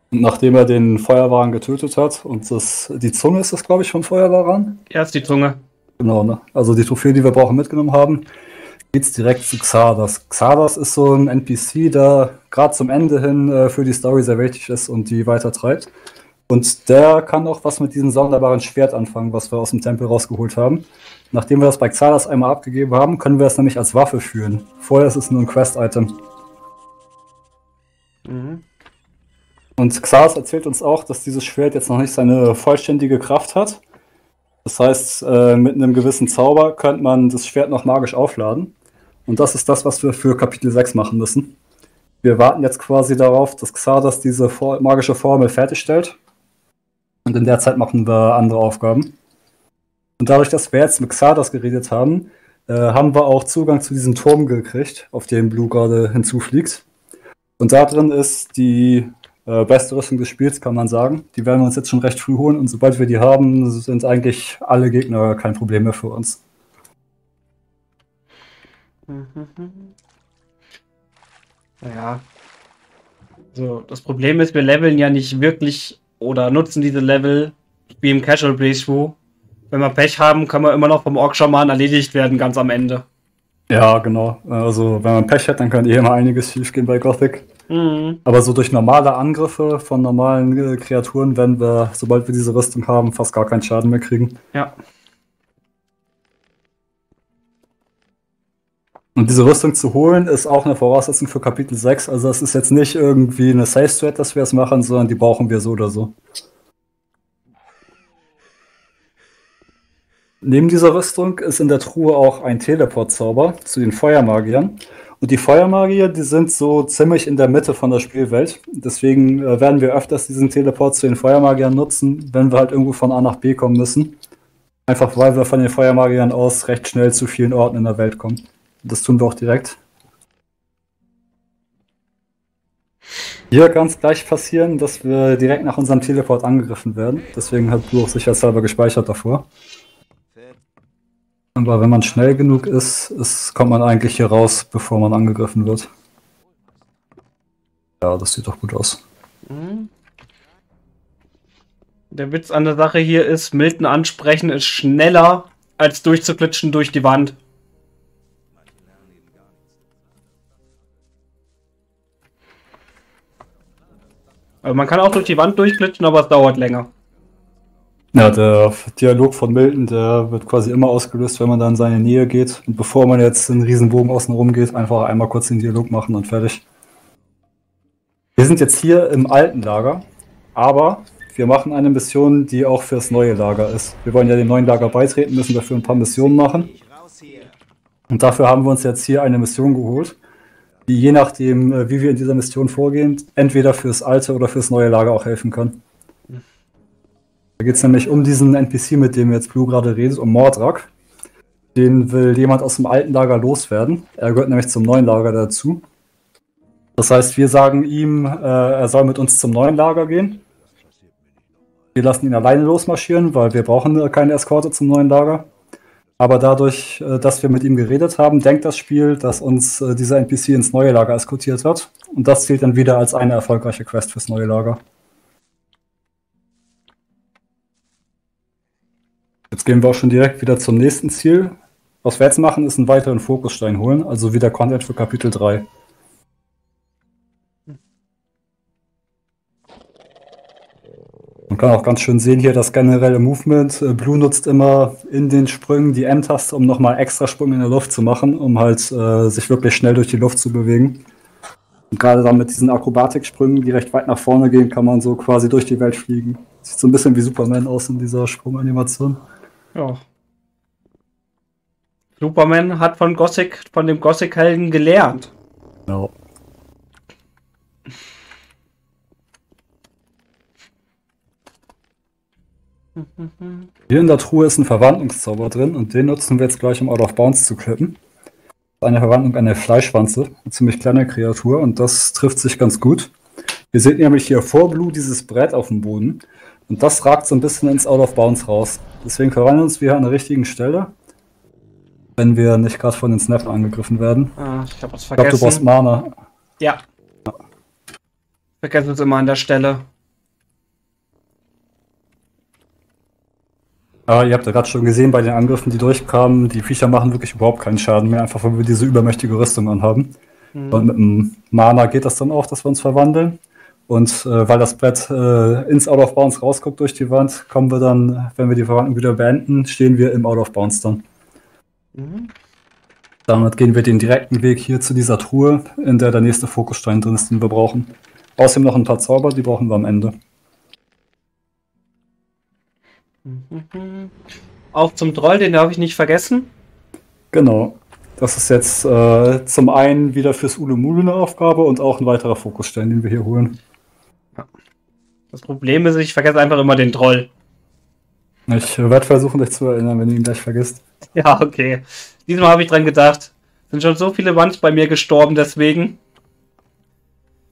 Und nachdem er den Feuerwaran getötet hat, und das, die Zunge ist das, glaube ich, vom Feuerwaran? Ja, ist die Zunge. Genau, ne? Also die Trophäe, die wir brauchen, mitgenommen haben, geht's direkt zu Xardas. Xardas ist so ein N P C, der gerade zum Ende hin äh, für die Story sehr wichtig ist und die weiter treibt. Und der kann auch was mit diesem sonderbaren Schwert anfangen, was wir aus dem Tempel rausgeholt haben. Nachdem wir das bei Xardas einmal abgegeben haben, können wir es nämlich als Waffe führen. Vorher ist es nur ein Quest-Item. Mhm. Und Xardas erzählt uns auch, dass dieses Schwert jetzt noch nicht seine vollständige Kraft hat. Das heißt, mit einem gewissen Zauber könnte man das Schwert noch magisch aufladen. Und das ist das, was wir für Kapitel sechs machen müssen. Wir warten jetzt quasi darauf, dass Xardas diese magische Formel fertigstellt. Und in der Zeit machen wir andere Aufgaben. Und dadurch, dass wir jetzt mit Xardas geredet haben, äh, haben wir auch Zugang zu diesem Turm gekriegt, auf den Blue gerade hinzufliegt. Und da drin ist die äh, beste Rüstung des Spiels, kann man sagen. Die werden wir uns jetzt schon recht früh holen. Und sobald wir die haben, sind eigentlich alle Gegner kein Problem mehr für uns. Naja. Also, das Problem ist, wir leveln ja nicht wirklich... Oder nutzen diese Level wie im Casual Playthrough. Wenn wir Pech haben, kann man immer noch vom Orkschaman erledigt werden, ganz am Ende. Ja, genau. Also, wenn man Pech hat, dann kann eh immer einiges schief gehen bei Gothic. Mhm. Aber so durch normale Angriffe von normalen Kreaturen werden wir, sobald wir diese Rüstung haben, fast gar keinen Schaden mehr kriegen. Ja. Und diese Rüstung zu holen, ist auch eine Voraussetzung für Kapitel sechs. Also das ist jetzt nicht irgendwie eine Safe-Strat, dass wir es machen, sondern die brauchen wir so oder so. Neben dieser Rüstung ist in der Truhe auch ein Teleport-Zauber zu den Feuermagiern. Und die Feuermagier, die sind so ziemlich in der Mitte von der Spielwelt. Deswegen werden wir öfters diesen Teleport zu den Feuermagiern nutzen, wenn wir halt irgendwo von A nach B kommen müssen. Einfach weil wir von den Feuermagiern aus recht schnell zu vielen Orten in der Welt kommen. Das tun wir auch direkt. Hier kann es gleich passieren, dass wir direkt nach unserem Teleport angegriffen werden. Deswegen hat Blue auch sicherheitshalber gespeichert davor. Aber wenn man schnell genug ist, ist, kommt man eigentlich hier raus, bevor man angegriffen wird. Ja, das sieht doch gut aus. Der Witz an der Sache hier ist, Milton ansprechen ist schneller, als durchzuklitschen durch die Wand. Man kann auch durch die Wand durchglitschen, aber es dauert länger. Ja, der Dialog von Milton, der wird quasi immer ausgelöst, wenn man dann in seine Nähe geht. Und bevor man jetzt einen Riesenbogen außenrum geht, einfach einmal kurz den Dialog machen und fertig. Wir sind jetzt hier im alten Lager, aber wir machen eine Mission, die auch fürs neue Lager ist. Wir wollen ja dem neuen Lager beitreten, müssen dafür ein paar Missionen machen. Und dafür haben wir uns jetzt hier eine Mission geholt. die je nachdem, wie wir in dieser Mission vorgehen, entweder fürs alte oder fürs neue Lager auch helfen können. Da geht es nämlich um diesen N P C, mit dem jetzt Blue gerade redet, um Mordrak. Den will jemand aus dem alten Lager loswerden. Er gehört nämlich zum neuen Lager dazu. Das heißt, wir sagen ihm, äh, er soll mit uns zum neuen Lager gehen. Wir lassen ihn alleine losmarschieren, weil wir brauchen keine Eskorte zum neuen Lager. Aber dadurch, dass wir mit ihm geredet haben, denkt das Spiel, dass uns dieser N P C ins neue Lager eskortiert hat. Und das zählt dann wieder als eine erfolgreiche Quest fürs neue Lager. Jetzt gehen wir auch schon direkt wieder zum nächsten Ziel. Was wir jetzt machen, ist einen weiteren Fokusstein holen, also wieder Content für Kapitel drei. Man kann auch ganz schön sehen hier das generelle Movement. Blue nutzt immer in den Sprüngen die M-Taste, um nochmal extra Sprünge in der Luft zu machen, um halt äh, sich wirklich schnell durch die Luft zu bewegen. Und gerade dann mit diesen Akrobatiksprüngen, die recht weit nach vorne gehen, kann man so quasi durch die Welt fliegen. Sieht so ein bisschen wie Superman aus in dieser Sprunganimation. Ja. Superman hat von Gothic, von dem Gothic-Helden gelernt. Genau. Hier in der Truhe ist ein Verwandlungszauber drin und den nutzen wir jetzt gleich, um Out of Bounds zu klippen. Eine Verwandlung an der Fleischwanze, eine ziemlich kleine Kreatur, und das trifft sich ganz gut. Wir sehen nämlich hier vor Blue dieses Brett auf dem Boden und das ragt so ein bisschen ins Out of Bounds raus. Deswegen verwandeln wir uns wieder an der richtigen Stelle, wenn wir nicht gerade von den Snappern angegriffen werden. Ah, ich hab was vergessen. Ich glaube, du brauchst Mana. Ja. ja. Vergessen uns immer an der Stelle. Ah, ihr habt ja gerade schon gesehen, bei den Angriffen, die durchkamen, die Viecher machen wirklich überhaupt keinen Schaden mehr, einfach weil wir diese übermächtige Rüstung anhaben. Mhm. Und mit dem Mana geht das dann auch, dass wir uns verwandeln. Und äh, weil das Brett äh, ins Out of Bounds rausguckt durch die Wand, kommen wir dann, wenn wir die Verwandlung wieder beenden, stehen wir im Out of Bounds dann. Mhm. Damit gehen wir den direkten Weg hier zu dieser Truhe, in der der nächste Fokusstein drin ist, den wir brauchen. Außerdem noch ein paar Zauber, die brauchen wir am Ende. Auch zum Troll, den darf ich nicht vergessen. Genau. Das ist jetzt äh, zum einen wieder fürs Ulumulu eine Aufgabe und auch ein weiterer Fokusstein, den wir hier holen. Das Problem ist, ich vergesse einfach immer den Troll. Ich werde versuchen, dich zu erinnern, wenn du ihn gleich vergisst. Ja, okay. Diesmal habe ich dran gedacht. Sind schon so viele Wands bei mir gestorben, deswegen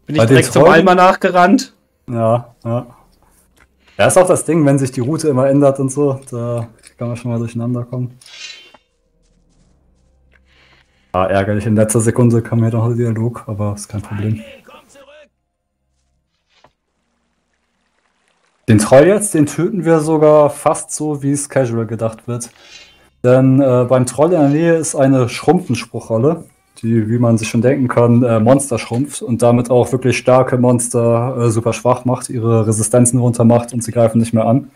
bin ich bei direkt zum Almanach nachgerannt. Ja, ja. Ja, ist auch das Ding, wenn sich die Route immer ändert und so, da kann man schon mal durcheinander kommen. Ah, ärgerlich, in letzter Sekunde kam mir noch der Dialog, aber ist kein Problem. Den Troll jetzt, den töten wir sogar fast so, wie es casual gedacht wird. Denn äh, beim Troll in der Nähe ist eine Schrumpfenspruchrolle, die, wie man sich schon denken kann, äh, Monster schrumpft und damit auch wirklich starke Monster äh, super schwach macht, ihre Resistenzen runter macht und sie greifen nicht mehr an.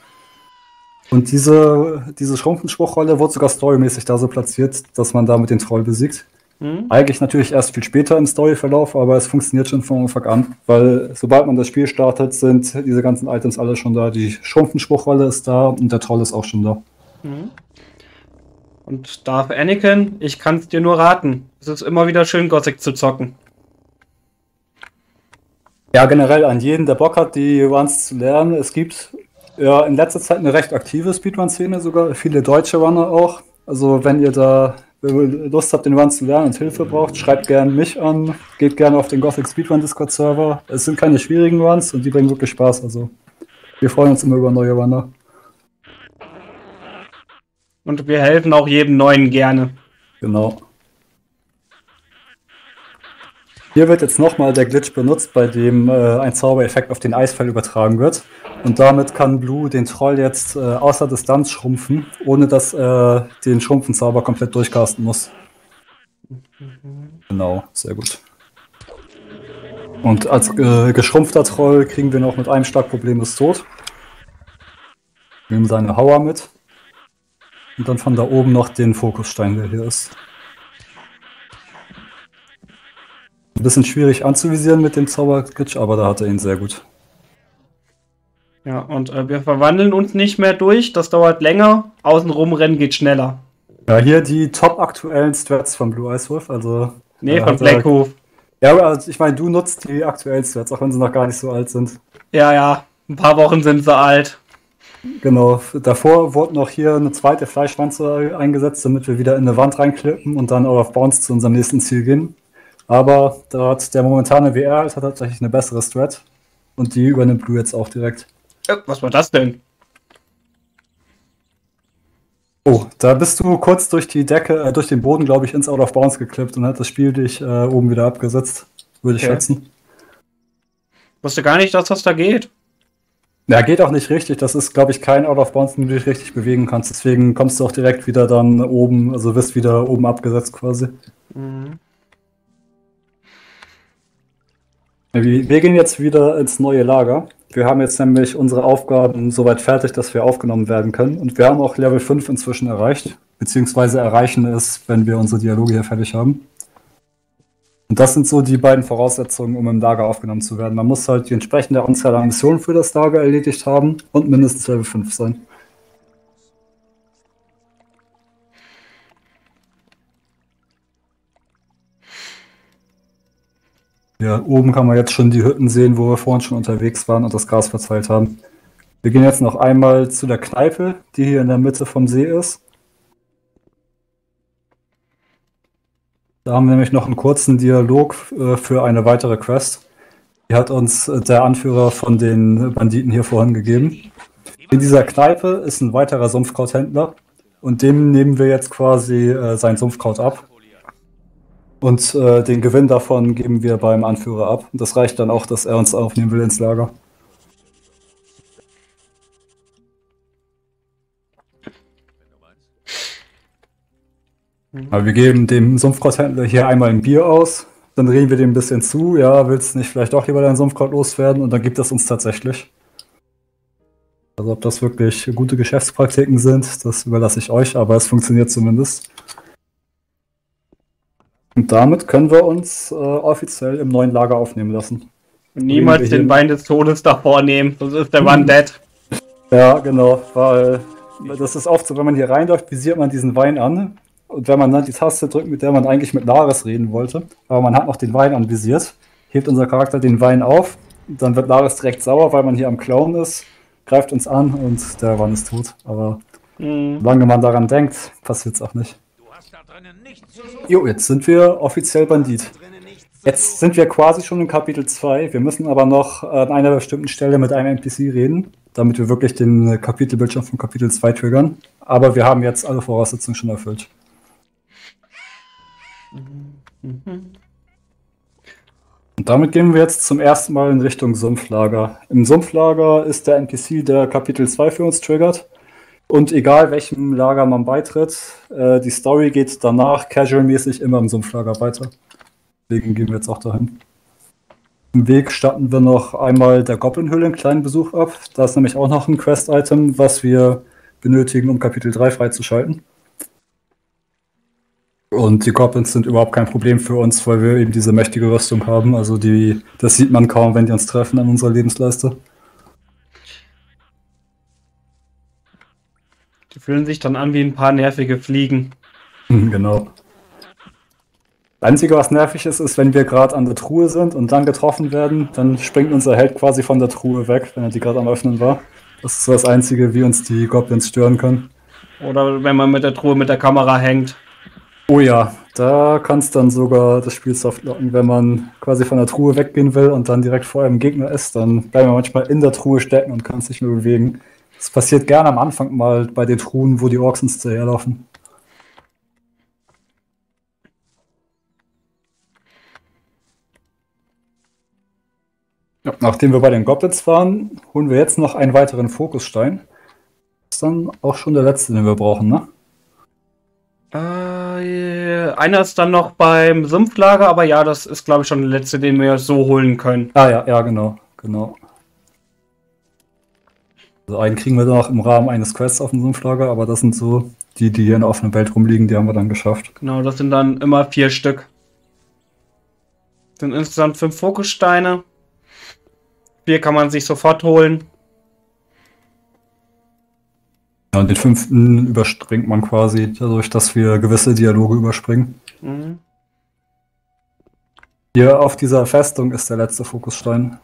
Und diese, diese Schrumpfenspruchrolle wurde sogar storymäßig da so platziert, dass man damit den Troll besiegt. Mhm. Eigentlich natürlich erst viel später im Storyverlauf, aber es funktioniert schon von Anfang an, weil sobald man das Spiel startet, sind diese ganzen Items alle schon da. Die Schrumpfenspruchrolle ist da und der Troll ist auch schon da. Mhm. Und darf Anakin, ich kann es dir nur raten. Es ist immer wieder schön, Gothic zu zocken. Ja, generell an jeden, der Bock hat, die Runs zu lernen. Es gibt ja in letzter Zeit eine recht aktive Speedrun-Szene sogar. Viele deutsche Runner auch. Also wenn ihr da Lust habt, den Run zu lernen und Hilfe braucht, schreibt gerne mich an. Geht gerne auf den Gothic Speedrun-Discord-Server. Es sind keine schwierigen Runs und die bringen wirklich Spaß. Also wir freuen uns immer über neue Runner. Und wir helfen auch jedem Neuen gerne. Genau. Hier wird jetzt nochmal der Glitch benutzt, bei dem äh, ein Zaubereffekt auf den Eisfeil übertragen wird. Und damit kann Blue den Troll jetzt äh, außer Distanz schrumpfen, ohne dass er äh, den Schrumpfenzauber komplett durchcasten muss. Genau, sehr gut. Und als äh, geschrumpfter Troll kriegen wir noch mit einem Schlagproblem das Tod. Nehmen seine Hauer mit. Und dann von da oben noch den Fokusstein, der hier ist. Ein bisschen schwierig anzuvisieren mit dem Zauberglitch, aber da hat er ihn sehr gut. Ja, und äh, wir verwandeln uns nicht mehr durch, das dauert länger, außenrum rennen geht schneller. Ja, hier die top aktuellen Strats von Blue Icewolf, also... Nee, äh, von Blackhoof. Ja, aber ich meine, du nutzt die aktuellen Stats, auch wenn sie noch gar nicht so alt sind. Ja, ja, ein paar Wochen sind sie alt. Genau, davor wurde noch hier eine zweite Fleischwanze eingesetzt, damit wir wieder in eine Wand reinklippen und dann Out of Bounds zu unserem nächsten Ziel gehen. Aber da hat der momentane W R hat tatsächlich eine bessere Strat und die übernimmt Blue jetzt auch direkt. Was war das denn? Oh, da bist du kurz durch die Decke, äh, durch den Boden, glaube ich, ins Out of Bounds geklippt und hat das Spiel dich äh, oben wieder abgesetzt, würde ich schätzen. Ich wusste gar nicht, dass das da geht. Ja, geht auch nicht richtig. Das ist, glaube ich, kein Out of Bounds, den du dich richtig bewegen kannst. Deswegen kommst du auch direkt wieder dann oben, also wirst wieder oben abgesetzt quasi. Mhm. Wir gehen jetzt wieder ins neue Lager. Wir haben jetzt nämlich unsere Aufgaben soweit fertig, dass wir aufgenommen werden können. Und wir haben auch Level fünf inzwischen erreicht, beziehungsweise erreichen es, wenn wir unsere Dialoge hier fertig haben. Und das sind so die beiden Voraussetzungen, um im Lager aufgenommen zu werden. Man muss halt die entsprechende Anzahl an Missionen für das Lager erledigt haben und mindestens Level fünf sein. Ja, oben kann man jetzt schon die Hütten sehen, wo wir vorhin schon unterwegs waren und das Gras verteilt haben. Wir gehen jetzt noch einmal zu der Kneipe, die hier in der Mitte vom See ist. Da haben wir nämlich noch einen kurzen Dialog für eine weitere Quest. Die hat uns der Anführer von den Banditen hier vorhin gegeben. In dieser Kneipe ist ein weiterer Sumpfkrauthändler und dem nehmen wir jetzt quasi sein Sumpfkraut ab. Und äh, den Gewinn davon geben wir beim Anführer ab. Das reicht dann auch, dass er uns aufnehmen will ins Lager. Aber wir geben dem Sumpfkrauthändler hier einmal ein Bier aus. Dann reden wir dem ein bisschen zu. Ja, willst du nicht vielleicht doch lieber dein Sumpfkraut loswerden? Und dann gibt das uns tatsächlich. Also ob das wirklich gute Geschäftspraktiken sind, das überlasse ich euch. Aber es funktioniert zumindest. Und damit können wir uns äh, offiziell im neuen Lager aufnehmen lassen. Und niemals den Wein des Todes davor nehmen, sonst ist der Mann dead. Ja, genau, weil das ist oft so, wenn man hier reinläuft, visiert man diesen Wein an. Und wenn man dann die Taste drückt, mit der man eigentlich mit Laris reden wollte, aber man hat noch den Wein anvisiert, hebt unser Charakter den Wein auf, dann wird Laris direkt sauer, weil man hier am Klauen ist, greift uns an und der Mann ist tot. Aber mhm. solange man daran denkt, passiert es auch nicht. Jo, jetzt sind wir offiziell Bandit. Jetzt sind wir quasi schon in Kapitel zwei. Wir müssen aber noch an einer bestimmten Stelle mit einem N P C reden, damit wir wirklich den Kapitelbildschirm von Kapitel zwei triggern. Aber wir haben jetzt alle Voraussetzungen schon erfüllt. Und damit gehen wir jetzt zum ersten Mal in Richtung Sumpflager. Im Sumpflager ist der N P C, der Kapitel zwei für uns triggert. Und egal welchem Lager man beitritt, äh, die Story geht danach casualmäßig immer im Sumpflager weiter. Deswegen gehen wir jetzt auch dahin. Im Weg statten wir noch einmal der Goblinhöhle einen kleinen Besuch ab. Da ist nämlich auch noch ein Quest-Item, was wir benötigen, um Kapitel drei freizuschalten. Und die Goblins sind überhaupt kein Problem für uns, weil wir eben diese mächtige Rüstung haben. Also die, das sieht man kaum, wenn die uns treffen an unserer Lebensleiste. Die fühlen sich dann an wie ein paar nervige Fliegen. Genau. Das Einzige, was nervig ist, ist, wenn wir gerade an der Truhe sind und dann getroffen werden, dann springt unser Held quasi von der Truhe weg, wenn er die gerade am Öffnen war. Das ist so das Einzige, wie uns die Goblins stören können. Oder wenn man mit der Truhe mit der Kamera hängt. Oh ja, da kann es dann sogar das Spiel soft locken, wenn man quasi von der Truhe weggehen will und dann direkt vor einem Gegner ist, dann bleiben wir manchmal in der Truhe stecken und kann es nicht mehr bewegen. Das passiert gerne am Anfang mal bei den Truhen, wo die Orks uns daherlaufen. Ja, nachdem wir bei den Goblins waren, holen wir jetzt noch einen weiteren Fokusstein. Das ist dann auch schon der letzte, den wir brauchen, ne? Äh, einer ist dann noch beim Sumpflager, aber ja, das ist, glaube ich, schon der letzte, den wir so holen können. Ah ja, ja, genau, genau. Also einen kriegen wir dann auch im Rahmen eines Quests auf dem Sumpflager, aber das sind so die, die hier in der offenen Welt rumliegen, die haben wir dann geschafft. Genau, das sind dann immer vier Stück. Das sind insgesamt fünf Fokussteine. Vier kann man sich sofort holen. Ja, und den fünften überspringt man quasi, dadurch, dass wir gewisse Dialoge überspringen. Mhm. Hier auf dieser Festung ist der letzte Fokusstein.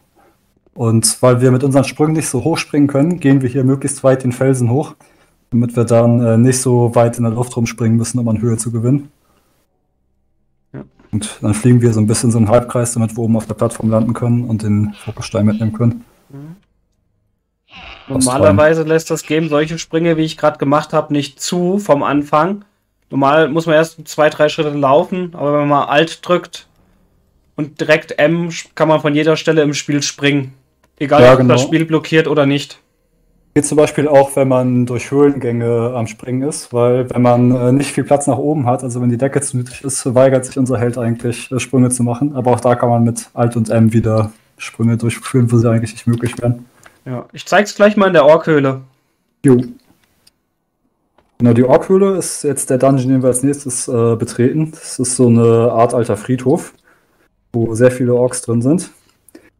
Und weil wir mit unseren Sprüngen nicht so hoch springen können, gehen wir hier möglichst weit den Felsen hoch, damit wir dann äh, nicht so weit in der Luft rumspringen müssen, um an Höhe zu gewinnen. Ja. Und dann fliegen wir so ein bisschen so einen Halbkreis, damit wir oben auf der Plattform landen können und den Fokusstein mitnehmen können. Mhm. Normalerweise lässt das Game solche Sprünge, wie ich gerade gemacht habe, nicht zu vom Anfang. Normal muss man erst zwei, drei Schritte laufen, aber wenn man mal Alt drückt und direkt M, kann man von jeder Stelle im Spiel springen. Egal, ja, ob genau. das Spiel blockiert oder nicht. Geht zum Beispiel auch, wenn man durch Höhlengänge am Springen ist, weil wenn man äh, nicht viel Platz nach oben hat, also wenn die Decke zu niedrig ist, weigert sich unser Held eigentlich, äh, Sprünge zu machen. Aber auch da kann man mit Alt und M wieder Sprünge durchführen, wo sie eigentlich nicht möglich wären. Ja, ich zeig's gleich mal in der Orkhöhle. Jo. Genau, die Orkhöhle ist jetzt der Dungeon, den wir als nächstes äh, betreten. Das ist so eine Art alter Friedhof, wo sehr viele Orks drin sind.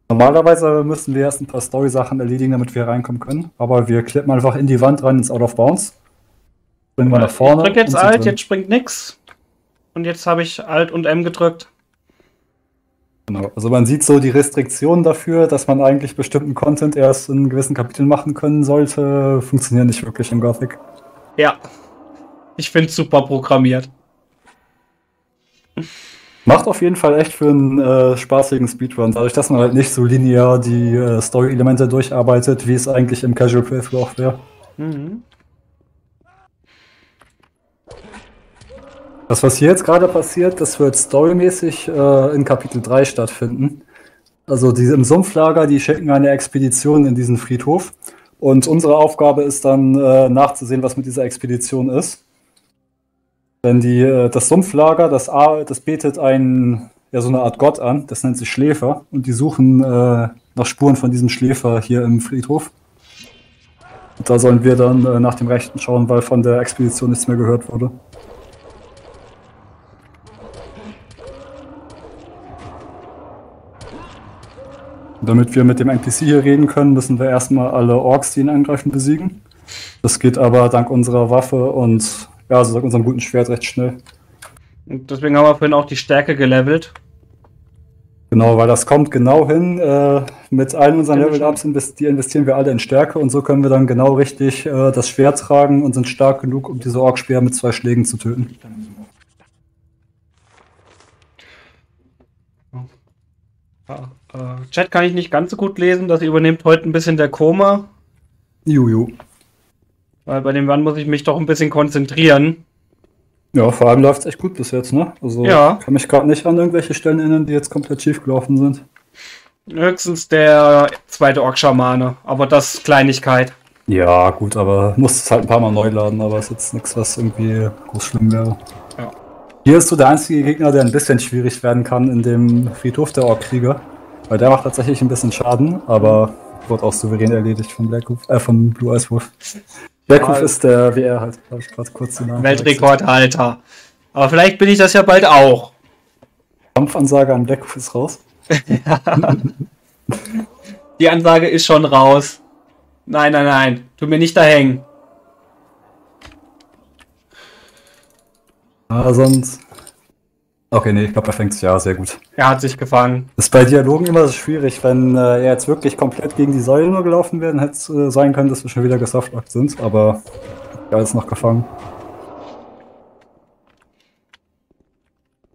Normalerweise müssen wir erst ein paar Story-Sachen erledigen, damit wir reinkommen können. Aber wir kleppen einfach in die Wand rein, ins Out of Bounds. Springen wir nach vorne. Ich drück jetzt Alt, jetzt springt nix. Und jetzt habe ich Alt und M gedrückt. Genau, also man sieht so die Restriktionen dafür, dass man eigentlich bestimmten Content erst in gewissen Kapiteln machen können sollte, funktionieren nicht wirklich im Gothic. Ja, ich finde es super programmiert. Macht auf jeden Fall echt für einen äh, spaßigen Speedrun, dadurch, dass man halt nicht so linear die äh, Story-Elemente durcharbeitet, wie es eigentlich im Casual Playthrough auch wäre. Mhm. Das, was hier jetzt gerade passiert, das wird storymäßig äh, in Kapitel drei stattfinden. Also diese im Sumpflager, die schicken eine Expedition in diesen Friedhof. Und unsere Aufgabe ist dann äh, nachzusehen, was mit dieser Expedition ist. Denn die, äh, das Sumpflager, das A, das betet einen, ja, so eine Art Gott an, das nennt sich Schläfer. Und die suchen äh, nach Spuren von diesem Schläfer hier im Friedhof. Und da sollen wir dann äh, nach dem Rechten schauen, weil von der Expedition nichts mehr gehört wurde. Damit wir mit dem N P C hier reden können, müssen wir erstmal alle Orks, die ihn angreifen, besiegen. Das geht aber dank unserer Waffe und ja, also dank unserem guten Schwert recht schnell. Und deswegen haben wir vorhin auch die Stärke gelevelt. Genau, weil das kommt genau hin. Äh, mit allen unseren Level-Ups invest investieren wir alle in Stärke und so können wir dann genau richtig äh, das Schwert tragen und sind stark genug, um diese Orkspeer mit zwei Schlägen zu töten. Ah. Chat kann ich nicht ganz so gut lesen, das übernimmt heute ein bisschen der Koma. Juju. Weil bei dem Run muss ich mich doch ein bisschen konzentrieren. Ja, vor allem läuft es echt gut bis jetzt, ne? Also ja. Ich kann mich gerade nicht an irgendwelche Stellen erinnern, die jetzt komplett schief gelaufen sind. Höchstens der zweite Ork-Schamane, aber das ist Kleinigkeit. Ja, gut, aber muss es halt ein paar Mal neu laden, aber ist jetzt nichts, was irgendwie groß schlimm wäre. Ja. Hier ist so der einzige Gegner, der ein bisschen schwierig werden kann in dem Friedhof der Ork-Krieger. Weil der macht tatsächlich ein bisschen Schaden, aber wird auch souverän erledigt von Blackhoof, äh, von Blue Icewolf. Blackhoof ja, ist der W R halt, habe ich gerade kurz den Namen Weltrekordhalter. Aber vielleicht bin ich das ja bald auch. Kampfansage an Blackhoof ist raus. Die Ansage ist schon raus. Nein, nein, nein. Tu mir nicht da hängen. Ah, sonst. Okay, nee, ich glaube, er fängt sich ja sehr gut. Er hat sich gefangen. Das ist bei Dialogen immer so schwierig, wenn äh, er jetzt wirklich komplett gegen die Säule nur gelaufen wäre, dann hätte es äh, sein können, dass wir schon wieder gesoftlocked sind, aber er ist noch gefangen.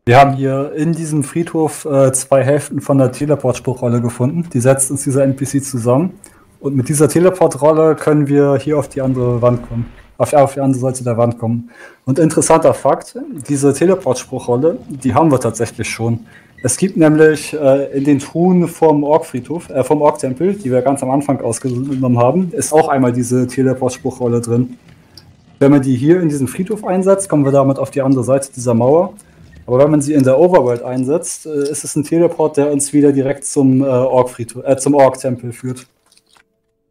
Wir haben hier in diesem Friedhof äh, zwei Hälften von der Teleport-Spruchrolle gefunden. Die setzt uns dieser N P C zusammen und mit dieser Teleport-Rolle können wir hier auf die andere Wand kommen. auf die andere Seite der Wand kommen. Und interessanter Fakt, diese Teleport-Spruchrolle, die haben wir tatsächlich schon. Es gibt nämlich äh, in den Truhen vom Ork-Friedhof, äh, vom Ork-Tempel, die wir ganz am Anfang ausgenommen haben, ist auch einmal diese Teleport-Spruchrolle drin. Wenn man die hier in diesen Friedhof einsetzt, kommen wir damit auf die andere Seite dieser Mauer. Aber wenn man sie in der Overworld einsetzt, äh, ist es ein Teleport, der uns wieder direkt zum äh, Ork-Friedhof, äh, zum Ork-Tempel führt.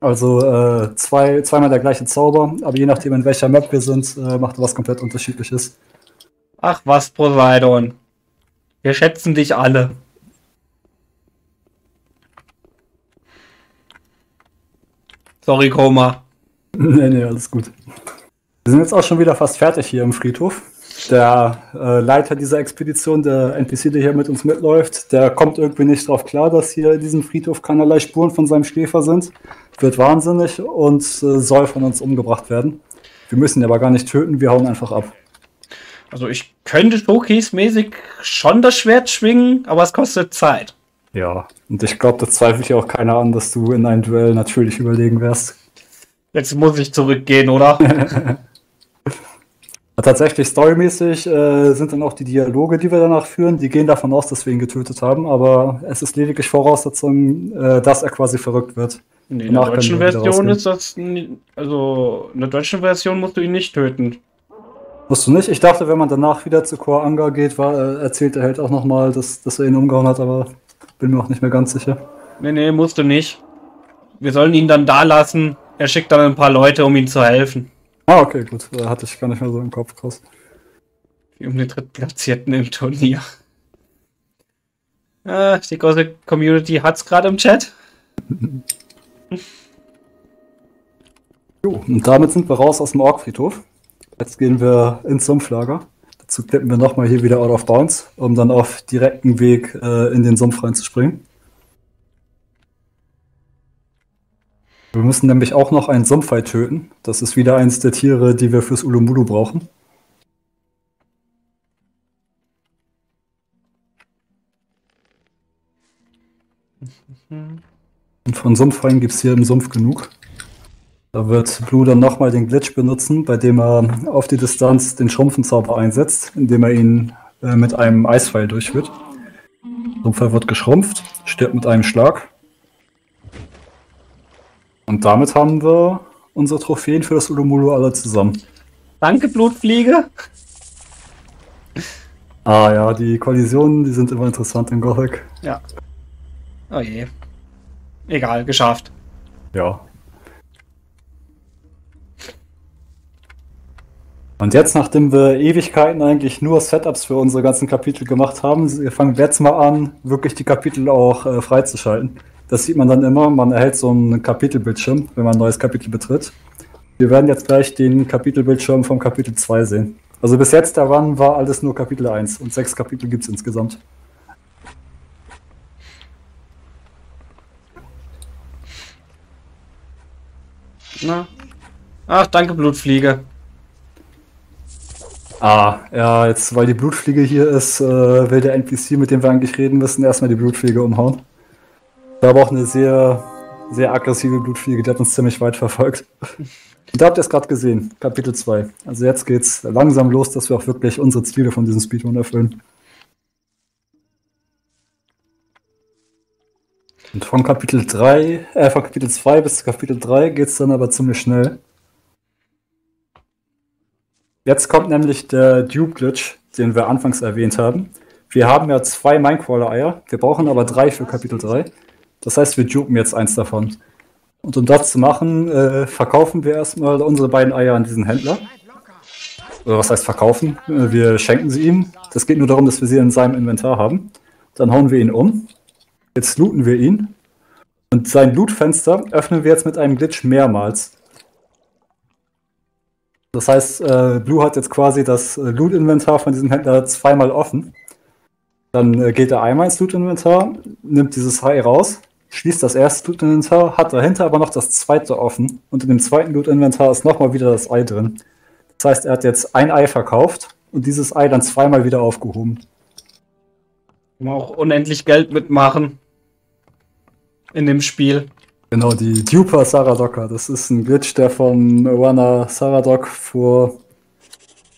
Also äh, zwei, zweimal der gleiche Zauber, aber je nachdem, in welcher Map wir sind, äh, macht was komplett Unterschiedliches. Ach was, Poseidon. Wir schätzen dich alle. Sorry, Koma. Nee, nee, alles gut. Wir sind jetzt auch schon wieder fast fertig hier im Friedhof. der äh, Leiter dieser Expedition, der N P C, der hier mit uns mitläuft, der kommt irgendwie nicht drauf klar, dass hier in diesem Friedhof keinerlei Spuren von seinem Schläfer sind, wird wahnsinnig und äh, soll von uns umgebracht werden. Wir müssen ihn aber gar nicht töten, wir hauen einfach ab. Also ich könnte Showcase-mäßig schon das Schwert schwingen, aber es kostet Zeit. Ja, und ich glaube, da zweifelt ja auch keiner an, dass du in einem Duell natürlich überlegen wärst. Jetzt muss ich zurückgehen, oder? Tatsächlich storymäßig äh, sind dann auch die Dialoge, die wir danach führen, die gehen davon aus, dass wir ihn getötet haben, aber es ist lediglich Voraussetzung, äh, dass er quasi verrückt wird. Nee, in der deutschen Version ist das, also in der deutschen Version musst du ihn nicht töten. Musst du nicht? Ich dachte, wenn man danach wieder zu Kor Angar geht, war, äh, erzählt er halt auch nochmal, dass, dass er ihn umgehauen hat, aber bin mir auch nicht mehr ganz sicher. Nee, nee, musst du nicht. Wir sollen ihn dann da lassen. Er schickt dann ein paar Leute, um ihm zu helfen. Ah, okay, gut. Da hatte ich gar nicht mehr so im Kopf, krass. Wie um den Drittplatzierten im Turnier. Ah, die große Community hat's gerade im Chat. Jo, und damit sind wir raus aus dem Orkfriedhof. Jetzt gehen wir ins Sumpflager. Dazu klippen wir nochmal hier wieder Out of Bounds, um dann auf direkten Weg äh, in den Sumpf reinzuspringen. Wir müssen nämlich auch noch einen Sumpfei töten. Das ist wieder eins der Tiere, die wir fürs Ulumulu brauchen. Und von Sumpfeien gibt es hier im Sumpf genug. Da wird Blue dann nochmal den Glitch benutzen, bei dem er auf die Distanz den Schrumpfenzauber einsetzt, indem er ihn äh, mit einem Eispfeil durchführt. Sumpfei wird geschrumpft, stirbt mit einem Schlag. Und damit haben wir unsere Trophäen für das Ulumulu alle zusammen. Danke, Blutfliege! Ah ja, die Kollisionen, die sind immer interessant in Gothic. Ja. Oh je. Egal, geschafft. Ja. Und jetzt, nachdem wir Ewigkeiten eigentlich nur Setups für unsere ganzen Kapitel gemacht haben, fangen wir jetzt mal an, wirklich die Kapitel auch äh, freizuschalten. Das sieht man dann immer, man erhält so einen Kapitelbildschirm, wenn man ein neues Kapitel betritt. Wir werden jetzt gleich den Kapitelbildschirm vom Kapitel zwei sehen. Also bis jetzt, da war alles nur Kapitel eins und sechs Kapitel gibt es insgesamt. Na. Ach, danke Blutfliege. Ah, ja, jetzt weil die Blutfliege hier ist, will der N P C, mit dem wir eigentlich reden müssen, erstmal die Blutfliege umhauen. Da war auch eine sehr, sehr aggressive Blutfliege, die hat uns ziemlich weit verfolgt. Und da habt ihr es gerade gesehen, Kapitel zwei. Also jetzt geht's langsam los, dass wir auch wirklich unsere Ziele von diesem Speedrun erfüllen. Und von Kapitel drei, äh, von Kapitel zwei bis Kapitel drei geht's dann aber ziemlich schnell. Jetzt kommt nämlich der Dupe-Glitch, den wir anfangs erwähnt haben. Wir haben ja zwei Minecrawler-Eier, wir brauchen aber drei für Kapitel drei. Das heißt, wir dupen jetzt eins davon. Und um das zu machen, äh, verkaufen wir erstmal unsere beiden Eier an diesen Händler. Oder was heißt verkaufen? Wir schenken sie ihm. Das geht nur darum, dass wir sie in seinem Inventar haben. Dann hauen wir ihn um. Jetzt looten wir ihn. Und sein Loot-Fenster öffnen wir jetzt mit einem Glitch mehrmals. Das heißt, äh, Blue hat jetzt quasi das Loot-Inventar von diesem Händler zweimal offen. Dann geht er einmal ins Loot-Inventar, nimmt dieses Hai raus, schließt das erste Loot-Inventar, hat dahinter aber noch das zweite offen und in dem zweiten Loot-Inventar ist nochmal wieder das Ei drin. Das heißt, er hat jetzt ein Ei verkauft und dieses Ei dann zweimal wieder aufgehoben. Kann man auch unendlich Geld mitmachen in dem Spiel. Genau, die Duper Saradoka, das ist ein Glitch, der von Rana Saradok vor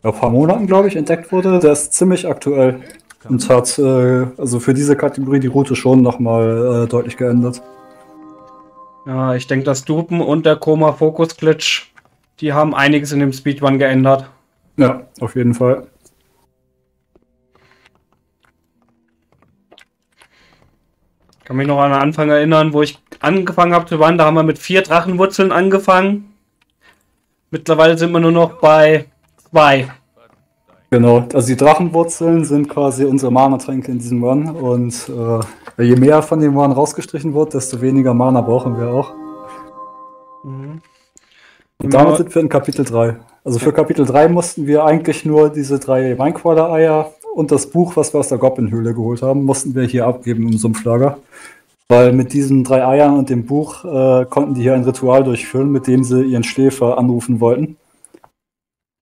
ein paar Monaten, glaube ich, entdeckt wurde. Der ist ziemlich aktuell. Und hat äh, also für diese Kategorie die Route schon nochmal äh, deutlich geändert. Ja, ich denke, das Dupen und der Koma-Fokus-Glitch, die haben einiges in dem Speedrun geändert. Ja, auf jeden Fall. Ich kann mich noch an den Anfang erinnern, wo ich angefangen habe zu wandern. Da haben wir mit vier Drachenwurzeln angefangen. Mittlerweile sind wir nur noch bei zwei. Genau, also die Drachenwurzeln sind quasi unsere Mana-Tränke in diesem Run und äh, je mehr von dem Run rausgestrichen wird, desto weniger Mana brauchen wir auch. Mhm. Und damit sind wir in Kapitel drei. Also für Kapitel drei mussten wir eigentlich nur diese drei Minecrawler-Eier und das Buch, was wir aus der Goblin-Höhle geholt haben, mussten wir hier abgeben im Sumpflager. Weil mit diesen drei Eiern und dem Buch äh, konnten die hier ein Ritual durchführen, mit dem sie ihren Schläfer anrufen wollten.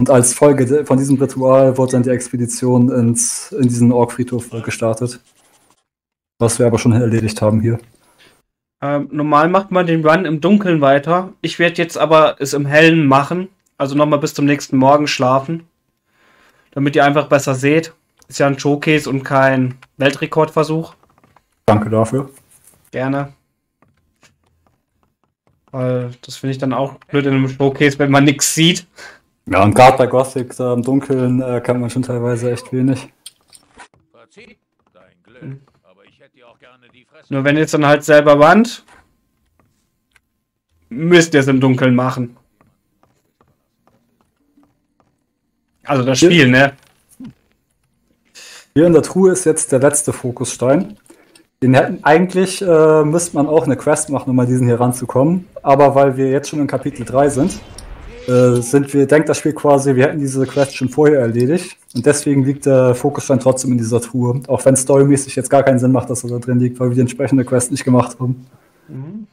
Und als Folge von diesem Ritual wurde dann die Expedition ins, in diesen Orkfriedhof gestartet. Was wir aber schon erledigt haben hier. Ähm, normal macht man den Run im Dunkeln weiter. Ich werde jetzt aber es im Hellen machen. Also nochmal bis zum nächsten Morgen schlafen. Damit ihr einfach besser seht. Ist ja ein Showcase und kein Weltrekordversuch. Danke dafür. Gerne. Weil das finde ich dann auch blöd in einem Showcase, wenn man nichts sieht. Ja, und gerade bei Gothic, da im Dunkeln, äh, kann man schon teilweise echt wenig. Hm. Nur wenn ihr es dann halt selber wandt, müsst ihr es im Dunkeln machen. Also das Spiel, hier, ne? Hier in der Truhe ist jetzt der letzte Fokusstein. Den hätten eigentlich, äh, müsste man auch eine Quest machen, um an diesen hier ranzukommen. Aber weil wir jetzt schon in Kapitel drei sind, äh, sind wir, denkt das Spiel quasi, wir hätten diese Quest schon vorher erledigt. Und deswegen liegt der Fokusstein trotzdem in dieser Truhe. Auch wenn storymäßig jetzt gar keinen Sinn macht, dass er da drin liegt, weil wir die entsprechende Quest nicht gemacht haben. Mhm.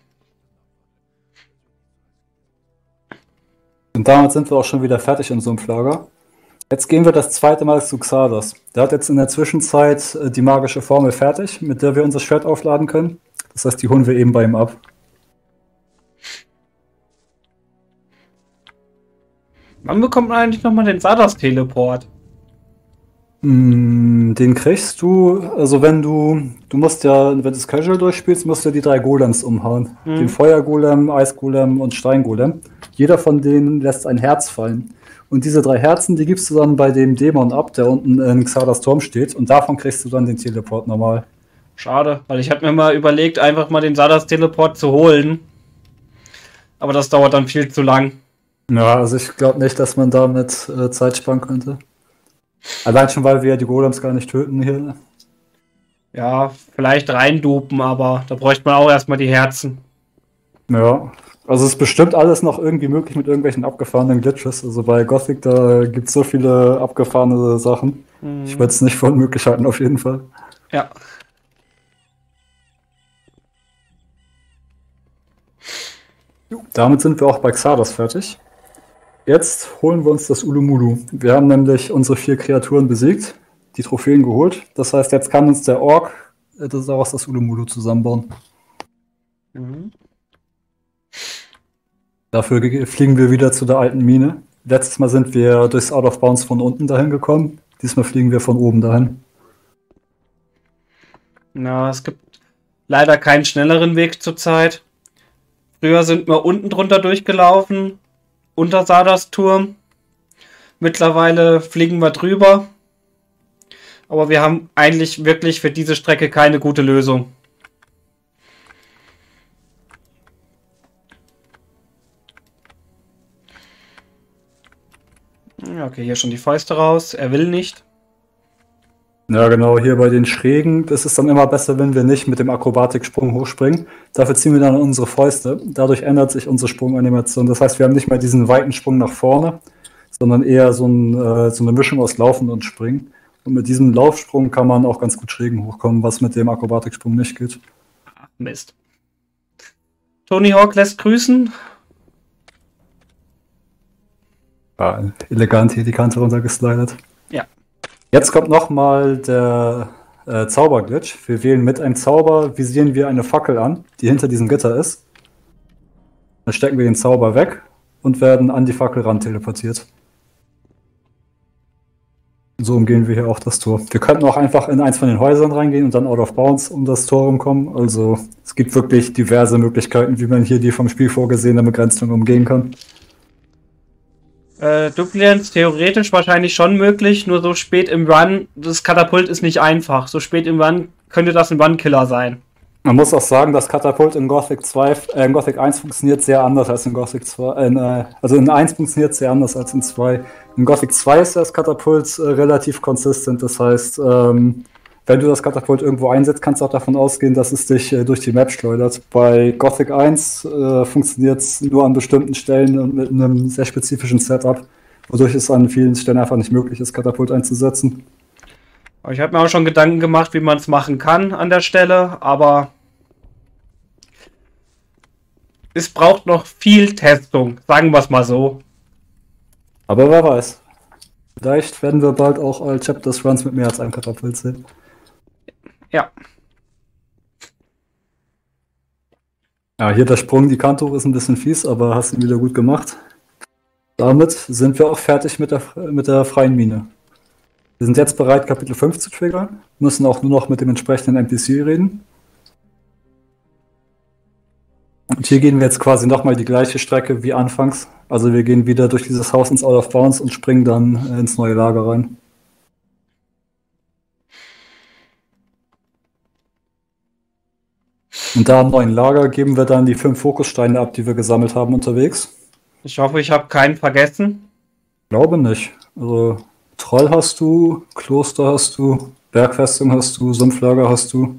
Und damit sind wir auch schon wieder fertig im Sumpflager. Jetzt gehen wir das zweite Mal zu Xardas. Der hat jetzt in der Zwischenzeit die magische Formel fertig, mit der wir unser Schwert aufladen können. Das heißt, die holen wir eben bei ihm ab. Wann bekommt man eigentlich nochmal den Xardas-Teleport? Den kriegst du, also wenn du, du musst ja, wenn du es casual durchspielst, musst du die drei Golems umhauen. Mhm. Den Feuergolem, Eisgolem und Steingolem. Jeder von denen lässt ein Herz fallen. Und diese drei Herzen, die gibst du dann bei dem Dämon ab, der unten in Xardas Turm steht. Und davon kriegst du dann den Teleport normal. Schade, weil ich habe mir mal überlegt, einfach mal den Xardas Teleport zu holen. Aber das dauert dann viel zu lang. Ja, also ich glaube nicht, dass man damit äh, Zeit sparen könnte. Allein schon, weil wir ja die Golems gar nicht töten hier. Ja, vielleicht reindupen, aber da bräuchte man auch erstmal die Herzen. Ja, also es ist bestimmt alles noch irgendwie möglich mit irgendwelchen abgefahrenen Glitches. Also bei Gothic, da gibt es so viele abgefahrene Sachen. Mhm. Ich würde es nicht von Möglichkeiten auf jeden Fall. Ja. Jo. Damit sind wir auch bei Xardas fertig. Jetzt holen wir uns das Ulumulu. Wir haben nämlich unsere vier Kreaturen besiegt, die Trophäen geholt. Das heißt, jetzt kann uns der Ork daraus das Ulumulu zusammenbauen. Mhm. Dafür fliegen wir wieder zu der alten Mine. Letztes Mal sind wir durchs Out of Bounds von unten dahin gekommen. Diesmal fliegen wir von oben dahin. Na, es gibt leider keinen schnelleren Weg zurzeit. Früher sind wir unten drunter durchgelaufen. Unter Xardas Turm. Mittlerweile fliegen wir drüber. Aber wir haben eigentlich wirklich für diese Strecke keine gute Lösung. Ja, okay, hier schon die Fäuste raus. Er will nicht. Ja, genau, hier bei den Schrägen, das ist dann immer besser, wenn wir nicht mit dem Akrobatik-Sprung hochspringen. Dafür ziehen wir dann unsere Fäuste. Dadurch ändert sich unsere Sprunganimation. Das heißt, wir haben nicht mehr diesen weiten Sprung nach vorne, sondern eher so, ein, äh, so eine Mischung aus Laufen und Springen. Und mit diesem Laufsprung kann man auch ganz gut Schrägen hochkommen, was mit dem Akrobatik-Sprung nicht geht. Ach, Mist. Tony Hawk lässt grüßen. Ah, elegant hier die Kante runtergeslidet. Ja. Jetzt kommt nochmal der äh, Zauberglitch. Wir wählen mit einem Zauber, visieren wir eine Fackel an, die hinter diesem Gitter ist. Dann stecken wir den Zauber weg und werden an die Fackel ran teleportiert. So umgehen wir hier auch das Tor. Wir könnten auch einfach in eins von den Häusern reingehen und dann out of bounds um das Tor rumkommen. Also es gibt wirklich diverse Möglichkeiten, wie man hier die vom Spiel vorgesehene Begrenzung umgehen kann. Äh, Dupliance theoretisch wahrscheinlich schon möglich, nur so spät im Run, das Katapult ist nicht einfach. So spät im Run könnte das ein Run-Killer sein. Man muss auch sagen, das Katapult in Gothic eins funktioniert sehr anders als in Gothic zwei. In, äh, also in eins funktioniert sehr anders als in zwei. In Gothic zwei ist das Katapult äh, relativ konsistent, das heißt, ähm, Wenn du das Katapult irgendwo einsetzt, kannst du auch davon ausgehen, dass es dich äh, durch die Map schleudert. Bei Gothic eins äh, funktioniert es nur an bestimmten Stellen und mit einem sehr spezifischen Setup, wodurch es an vielen Stellen einfach nicht möglich ist, Katapult einzusetzen. Ich habe mir auch schon Gedanken gemacht, wie man es machen kann an der Stelle, aber es braucht noch viel Testung, sagen wir es mal so. Aber wer weiß. Vielleicht werden wir bald auch All Chapters Runs mit mehr als einem Katapult sehen. Ja. Ja, hier der Sprung, die Kante hoch ist ein bisschen fies, aber hast ihn wieder gut gemacht. Damit sind wir auch fertig mit der, mit der freien Mine. Wir sind jetzt bereit, Kapitel fünf zu triggern, müssen auch nur noch mit dem entsprechenden N P C reden. Und hier gehen wir jetzt quasi nochmal die gleiche Strecke wie anfangs. Also wir gehen wieder durch dieses Haus ins Out of Bounds und springen dann ins neue Lager rein. Und da im neuen Lager geben wir dann die fünf Fokussteine ab, die wir gesammelt haben unterwegs. Ich hoffe, ich habe keinen vergessen. Glaube nicht. Also Troll hast du, Kloster hast du, Bergfestung hast du, Sumpflager hast du.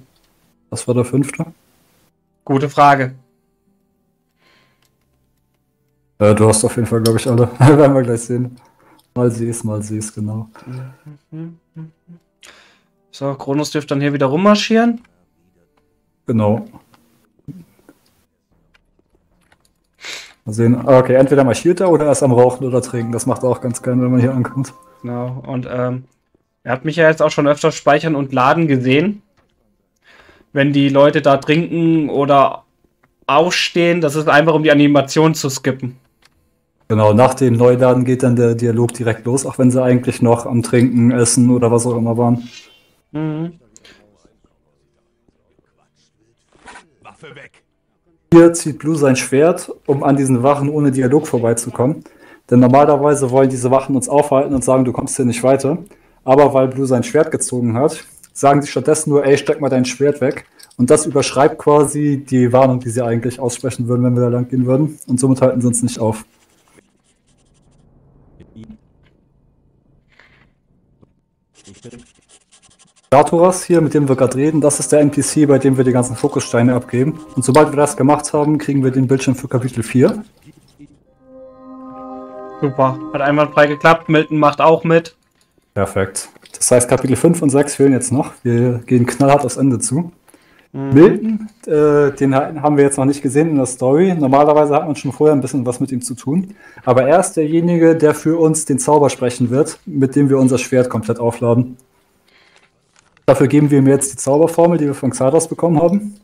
Was war der fünfte? Gute Frage. Äh, du hast auf jeden Fall, glaube ich, alle. Werden wir gleich sehen. Mal siehst, mal siehst, genau. So, Kronos dürfte dann hier wieder rummarschieren. Genau. Mal sehen. Okay, entweder marschiert er oder er ist am Rauchen oder Trinken. Das macht auch ganz gerne, wenn man hier ankommt. Genau, und ähm, er hat mich ja jetzt auch schon öfter speichern und laden gesehen. Wenn die Leute da trinken oder aufstehen, das ist einfach, um die Animation zu skippen. Genau, nach dem Neuladen geht dann der Dialog direkt los, auch wenn sie eigentlich noch am Trinken, Essen oder was auch immer waren. Mhm. Hier zieht Blue sein Schwert, um an diesen Wachen ohne Dialog vorbeizukommen. Denn normalerweise wollen diese Wachen uns aufhalten und sagen, du kommst hier nicht weiter. Aber weil Blue sein Schwert gezogen hat, sagen sie stattdessen nur, ey, steck mal dein Schwert weg. Und das überschreibt quasi die Warnung, die sie eigentlich aussprechen würden, wenn wir da lang gehen würden. Und somit halten sie uns nicht auf. Datoras hier, mit dem wir gerade reden, das ist der N P C, bei dem wir die ganzen Fokussteine abgeben. Und sobald wir das gemacht haben, kriegen wir den Bildschirm für Kapitel vier. Super, hat einwandfrei geklappt. Milton macht auch mit. Perfekt. Das heißt, Kapitel fünf und sechs fehlen jetzt noch. Wir gehen knallhart aufs Ende zu. Mhm. Milton, äh, den haben wir jetzt noch nicht gesehen in der Story. Normalerweise hat man schon vorher ein bisschen was mit ihm zu tun. Aber er ist derjenige, der für uns den Zauber sprechen wird, mit dem wir unser Schwert komplett aufladen. Dafür geben wir ihm jetzt die Zauberformel, die wir von Xardas bekommen haben.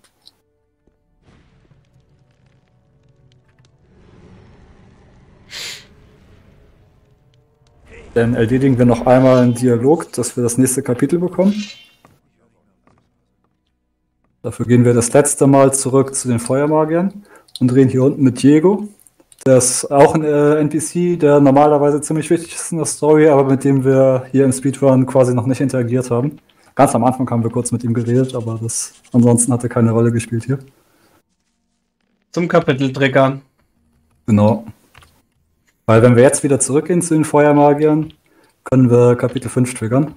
Dann erledigen wir noch einmal einen Dialog, dass wir das nächste Kapitel bekommen. Dafür gehen wir das letzte Mal zurück zu den Feuermagiern und reden hier unten mit Diego. Der ist auch ein äh, N P C, der normalerweise ziemlich wichtig ist in der Story, aber mit dem wir hier im Speedrun quasi noch nicht interagiert haben. Ganz am Anfang haben wir kurz mit ihm geredet, aber das, ansonsten hat er keine Rolle gespielt hier. Zum Kapiteltrigger. Genau. Weil wenn wir jetzt wieder zurückgehen zu den Feuermagiern, können wir Kapitel fünf triggern.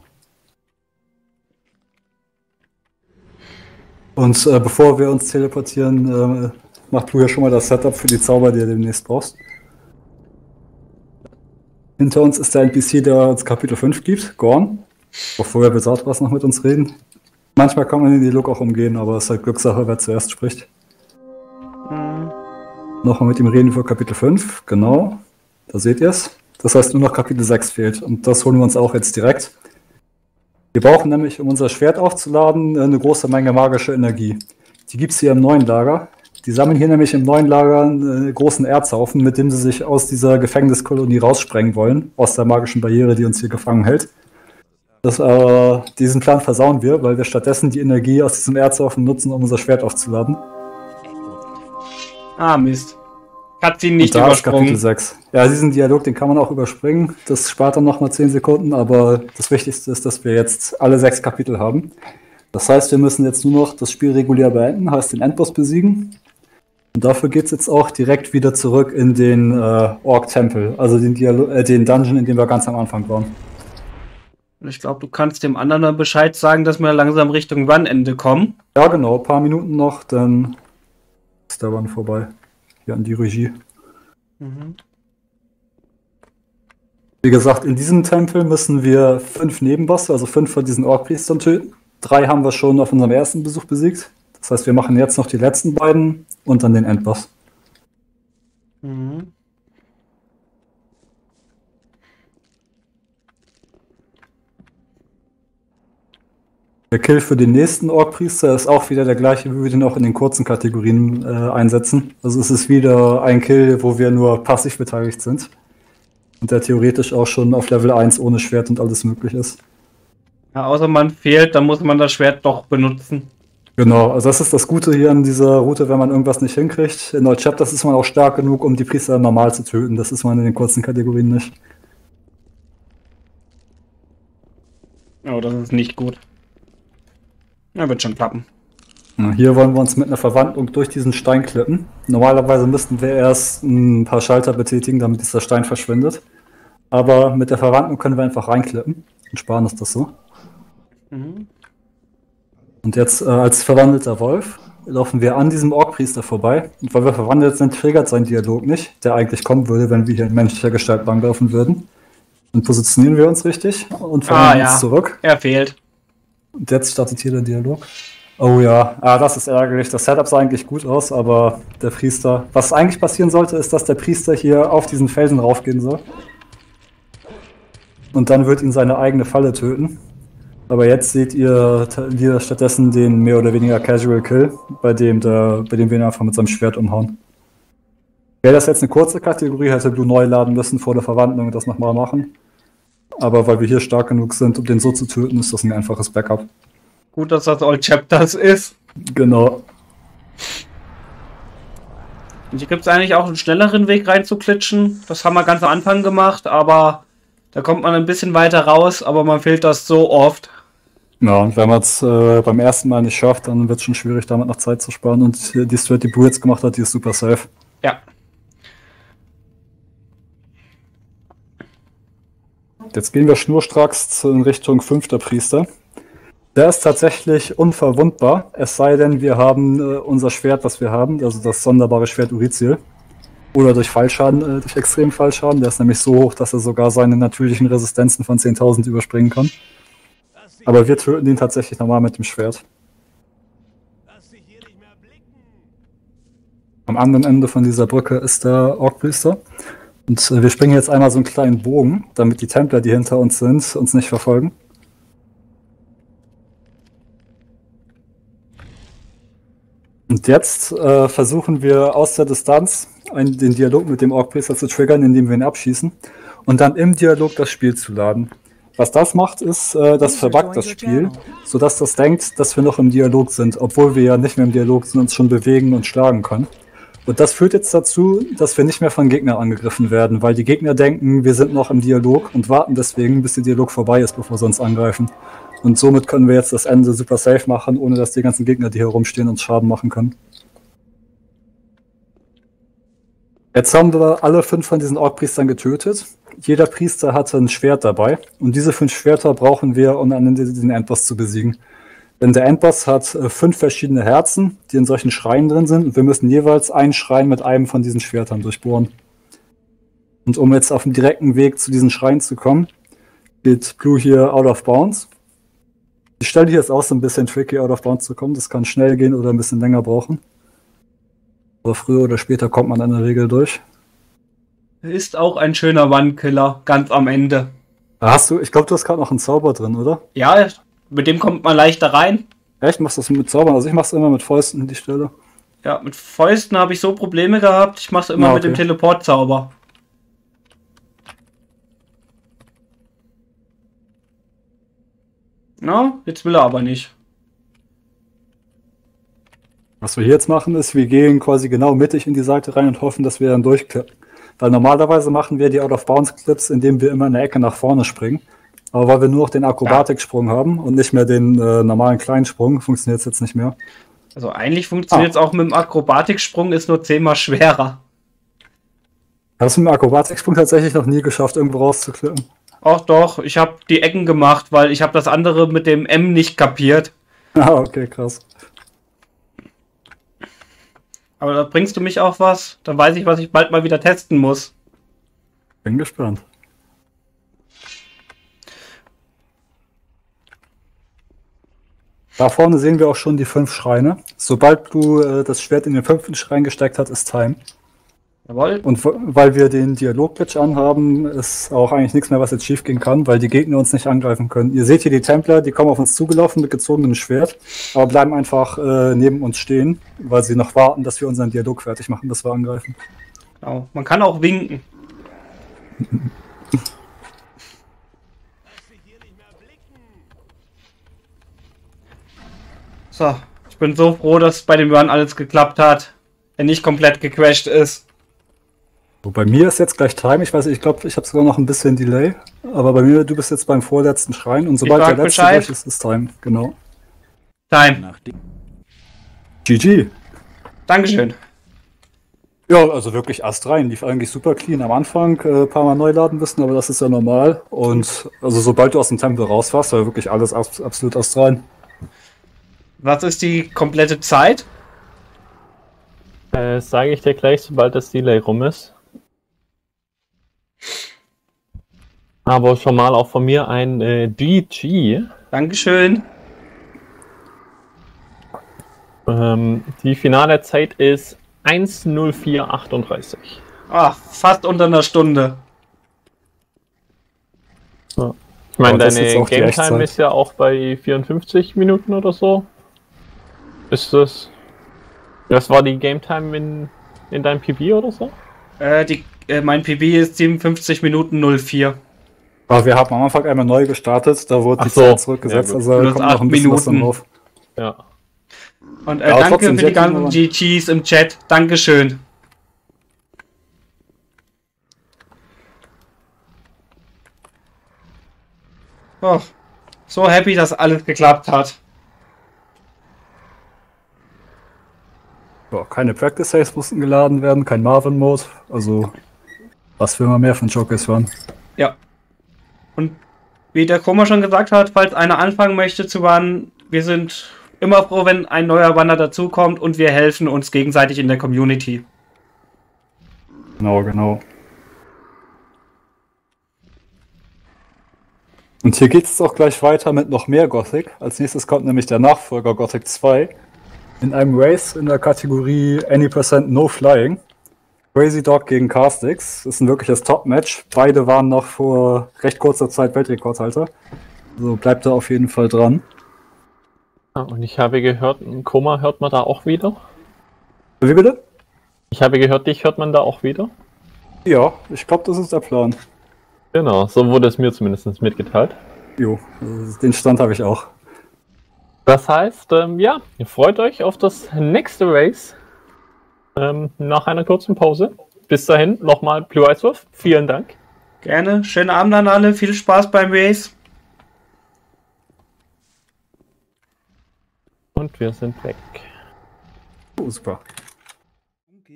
Und äh, bevor wir uns teleportieren, äh, macht Blue ja schon mal das Setup für die Zauber, die ihr demnächst brauchst. Hinter uns ist der N P C, der uns Kapitel fünf gibt, Gorn. Bevor er besagt, was noch mit uns reden. Manchmal kann man den Dialog auch umgehen, aber es ist halt Glückssache, wer zuerst spricht. Mhm. Nochmal mit ihm reden für Kapitel fünf, genau. Da seht ihr es. Das heißt, nur noch Kapitel sechs fehlt und das holen wir uns auch jetzt direkt. Wir brauchen nämlich, um unser Schwert aufzuladen, eine große Menge magische Energie. Die gibt es hier im neuen Lager. Die sammeln hier nämlich im neuen Lager einen großen Erzhaufen, mit dem sie sich aus dieser Gefängniskolonie raussprengen wollen, aus der magischen Barriere, die uns hier gefangen hält. Das, äh, diesen Plan versauen wir, weil wir stattdessen die Energie aus diesem Erzhaufen nutzen, um unser Schwert aufzuladen. Ah, Mist. Hat sie nicht übersprungen. Kapitel sechs. Ja, diesen Dialog, den kann man auch überspringen. Das spart dann nochmal zehn Sekunden, aber das Wichtigste ist, dass wir jetzt alle sechs Kapitel haben. Das heißt, wir müssen jetzt nur noch das Spiel regulär beenden, heißt den Endboss besiegen. Und dafür geht es jetzt auch direkt wieder zurück in den äh, Ork-Tempel, also den, Dialo äh, den Dungeon, in dem wir ganz am Anfang waren. Und ich glaube, du kannst dem anderen dann Bescheid sagen, dass wir langsam Richtung Run-Ende kommen. Ja, genau. Ein paar Minuten noch, dann ist der Run vorbei. Hier an die Regie. Mhm. Wie gesagt, in diesem Tempel müssen wir fünf Nebenbosse, also fünf von diesen Orkpriestern töten. Drei haben wir schon auf unserem ersten Besuch besiegt. Das heißt, wir machen jetzt noch die letzten beiden und dann den Endboss. Mhm. Der Kill für den nächsten Orkpriester ist auch wieder der gleiche, wie wir den auch in den kurzen Kategorien äh, einsetzen. Also es ist wieder ein Kill, wo wir nur passiv beteiligt sind. Und der theoretisch auch schon auf Level eins ohne Schwert und alles möglich ist. Ja, außer man fehlt, dann muss man das Schwert doch benutzen. Genau, also das ist das Gute hier an dieser Route, wenn man irgendwas nicht hinkriegt. In All Chapters ist man auch stark genug, um die Priester normal zu töten. Das ist man in den kurzen Kategorien nicht. Oh, das ist nicht gut. Ja, wird schon klappen. Hier wollen wir uns mit einer Verwandlung durch diesen Stein klippen. Normalerweise müssten wir erst ein paar Schalter betätigen, damit dieser Stein verschwindet. Aber mit der Verwandlung können wir einfach reinklippen und sparen uns das so. Mhm. Und jetzt äh, als verwandelter Wolf laufen wir an diesem Orkpriester vorbei. Und weil wir verwandelt sind, triggert sein Dialog nicht, der eigentlich kommen würde, wenn wir hier in menschlicher Gestalt langlaufen würden. Dann positionieren wir uns richtig und verwandeln ah, ja. uns zurück. Er fehlt. Und jetzt startet hier der Dialog. Oh ja, ah, das ist ärgerlich. Das Setup sah eigentlich gut aus, aber der Priester... Was eigentlich passieren sollte, ist, dass der Priester hier auf diesen Felsen raufgehen soll. Und dann wird ihn seine eigene Falle töten. Aber jetzt seht ihr hier stattdessen den mehr oder weniger Casual Kill, bei dem, der, bei dem wir ihn einfach mit seinem Schwert umhauen. Wäre das jetzt eine kurze Kategorie, hätte Blue neu laden müssen vor der Verwandlung und das nochmal machen. Aber weil wir hier stark genug sind, um den so zu töten, ist das ein einfaches Backup. Gut, dass das All Chapters ist. Genau. Und hier gibt es eigentlich auch einen schnelleren Weg reinzuklitschen. Das haben wir ganz am Anfang gemacht, aber da kommt man ein bisschen weiter raus, aber man fehlt das so oft. Ja, und wenn man es äh, beim ersten Mal nicht schafft, dann wird es schon schwierig, damit noch Zeit zu sparen. Und die Strat, die Blue jetzt gemacht hat, die ist super safe. Ja. Jetzt gehen wir schnurstracks in Richtung fünfter Priester. Der ist tatsächlich unverwundbar, es sei denn, wir haben äh, unser Schwert, was wir haben, also das sonderbare Schwert Uriziel. Oder durch Fallschaden, äh, durch extremen Fallschaden. Der ist nämlich so hoch, dass er sogar seine natürlichen Resistenzen von zehntausend überspringen kann. Aber wir töten ihn tatsächlich normal mit dem Schwert. Am anderen Ende von dieser Brücke ist der Orkpriester. Und äh, wir springen jetzt einmal so einen kleinen Bogen, damit die Templer, die hinter uns sind, uns nicht verfolgen. Und jetzt äh, versuchen wir aus der Distanz einen, den Dialog mit dem Orkpriester zu triggern, indem wir ihn abschießen und dann im Dialog das Spiel zu laden. Was das macht, ist, äh, das verbuggt das Spiel, sodass das denkt, dass wir noch im Dialog sind, obwohl wir ja nicht mehr im Dialog sind und uns schon bewegen und schlagen können. Und das führt jetzt dazu, dass wir nicht mehr von Gegnern angegriffen werden, weil die Gegner denken, wir sind noch im Dialog und warten deswegen, bis der Dialog vorbei ist, bevor sie uns angreifen. Und somit können wir jetzt das Ende super safe machen, ohne dass die ganzen Gegner, die hier rumstehen, uns Schaden machen können. Jetzt haben wir alle fünf von diesen Orkpriestern getötet. Jeder Priester hatte ein Schwert dabei. Und diese fünf Schwerter brauchen wir, um den Endboss zu besiegen. Denn der Endboss hat fünf verschiedene Herzen, die in solchen Schreinen drin sind. Und wir müssen jeweils einen Schrein mit einem von diesen Schwertern durchbohren. Und um jetzt auf dem direkten Weg zu diesen Schreinen zu kommen, geht Blue hier Out of Bounds. Die Stelle hier ist auch so ein bisschen tricky, out of bounds zu kommen. Das kann schnell gehen oder ein bisschen länger brauchen. Aber früher oder später kommt man in der Regel durch. Ist auch ein schöner One-Killer, ganz am Ende. Hast du, ich glaube, du hast gerade noch einen Zauber drin, oder? Ja, mit dem kommt man leichter rein. Echt? Machst du das mit Zaubern? Also ich mach's immer mit Fäusten in die Stelle. Ja, mit Fäusten habe ich so Probleme gehabt. Ich mach's immer Na, okay. mit dem Teleport-Zauber. Na, jetzt will er aber nicht. Was wir hier jetzt machen, ist, wir gehen quasi genau mittig in die Seite rein und hoffen, dass wir dann durchklippen. Weil normalerweise machen wir die Out-of-Bounds-Clips, indem wir immer in der Ecke nach vorne springen. Aber weil wir nur noch den Akrobatik-Sprung haben und nicht mehr den äh, normalen kleinen Sprung, funktioniert es jetzt nicht mehr. Also eigentlich funktioniert es ah. auch mit dem Akrobatik-Sprung, ist nur zehnmal schwerer. Hast du mit dem Akrobatik-Sprung tatsächlich noch nie geschafft, irgendwo rauszuklippen? Ach doch, ich habe die Ecken gemacht, weil ich habe das andere mit dem M nicht kapiert. Ah, okay, krass. Aber da bringst du mich auch was. Dann weiß ich, was ich bald mal wieder testen muss. Bin gespannt. Da vorne sehen wir auch schon die fünf Schreine. Sobald du äh, das Schwert in den fünften Schrein gesteckt hast, ist Time. Jawohl. Und weil wir den Dialog-Glitch anhaben, ist auch eigentlich nichts mehr, was jetzt schief gehen kann, weil die Gegner uns nicht angreifen können. Ihr seht hier die Templer, die kommen auf uns zugelaufen mit gezogenem Schwert, aber bleiben einfach äh, neben uns stehen, weil sie noch warten, dass wir unseren Dialog fertig machen, dass wir angreifen. Genau. Man kann auch winken. So, ich bin so froh, dass bei dem Run alles geklappt hat, er nicht komplett gecrashed ist. So, bei mir ist jetzt gleich Time, ich weiß nicht, ich glaube, ich habe sogar noch ein bisschen Delay, aber bei mir, du bist jetzt beim vorletzten Schrein und sobald der letzte Bescheid. Durch ist, ist Time, genau. Time. G G. Dankeschön. Ja, also wirklich astrein, lief eigentlich super clean. Am Anfang ein äh, paar Mal neu laden müssen, aber das ist ja normal und also sobald du aus dem Tempel raus warst, war wirklich alles abs absolut astrein. Was ist die komplette Zeit? Äh, sage ich dir gleich, sobald das Delay rum ist. Aber schon mal auch von mir ein äh, G G. Dankeschön. Ähm, die finale Zeit ist eins null vier achtunddreißig. Ach, fast unter einer Stunde. Ja. Ich meine, deine Game Time ist ja auch bei vierundfünfzig Minuten oder so. Ist das... Das war die Game Time in, in deinem P B oder so? Äh, die, äh, mein P B ist siebenundfünfzig Minuten null vier. Aber wir haben am Anfang einmal neu gestartet, da wurde die so. Zeit zurückgesetzt, ja, also da kommt noch ein bisschen was dann drauf. Ja. Und äh, ja, danke für die ganzen G Gs im Chat, Dankeschön. Oh, so happy, dass alles geklappt hat. Boah, keine Practice Saves mussten geladen werden, kein Marvin Mode, also was will man mehr von Showcase Run? Ja. Und wie der Koma schon gesagt hat, falls einer anfangen möchte zu runnen, wir sind immer froh, wenn ein neuer Runner dazukommt und wir helfen uns gegenseitig in der Community. Genau, genau. Und hier geht es auch gleich weiter mit noch mehr Gothic. Als nächstes kommt nämlich der Nachfolger Gothic zwei. In einem Race in der Kategorie Any Percent No Flying. Crazy Dog gegen Castix. Das ist ein wirkliches Top-Match. Beide waren noch vor recht kurzer Zeit Weltrekordhalter. Also bleibt da auf jeden Fall dran. Ah, und ich habe gehört, ein Koma hört man da auch wieder. Wie bitte? Ich habe gehört, dich hört man da auch wieder. Ja, ich glaube, das ist der Plan. Genau, so wurde es mir zumindest mitgeteilt. Jo, den Stand habe ich auch. Das heißt, ähm, ja, ihr freut euch auf das nächste Race ähm, nach einer kurzen Pause. Bis dahin nochmal Blue Icewolf, vielen Dank. Gerne, schönen Abend an alle, viel Spaß beim Race. Und wir sind weg. Oh, super.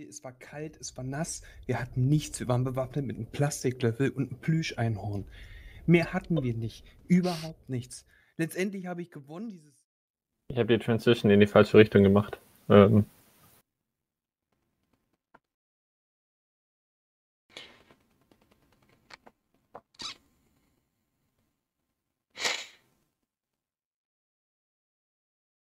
Es war kalt, es war nass, wir hatten nichts, wir waren bewaffnet mit einem Plastiklöffel und einem Plüscheinhorn. Mehr hatten wir nicht, überhaupt nichts. Letztendlich habe ich gewonnen, dieses... Ich habe die Transition in die falsche Richtung gemacht. Ähm.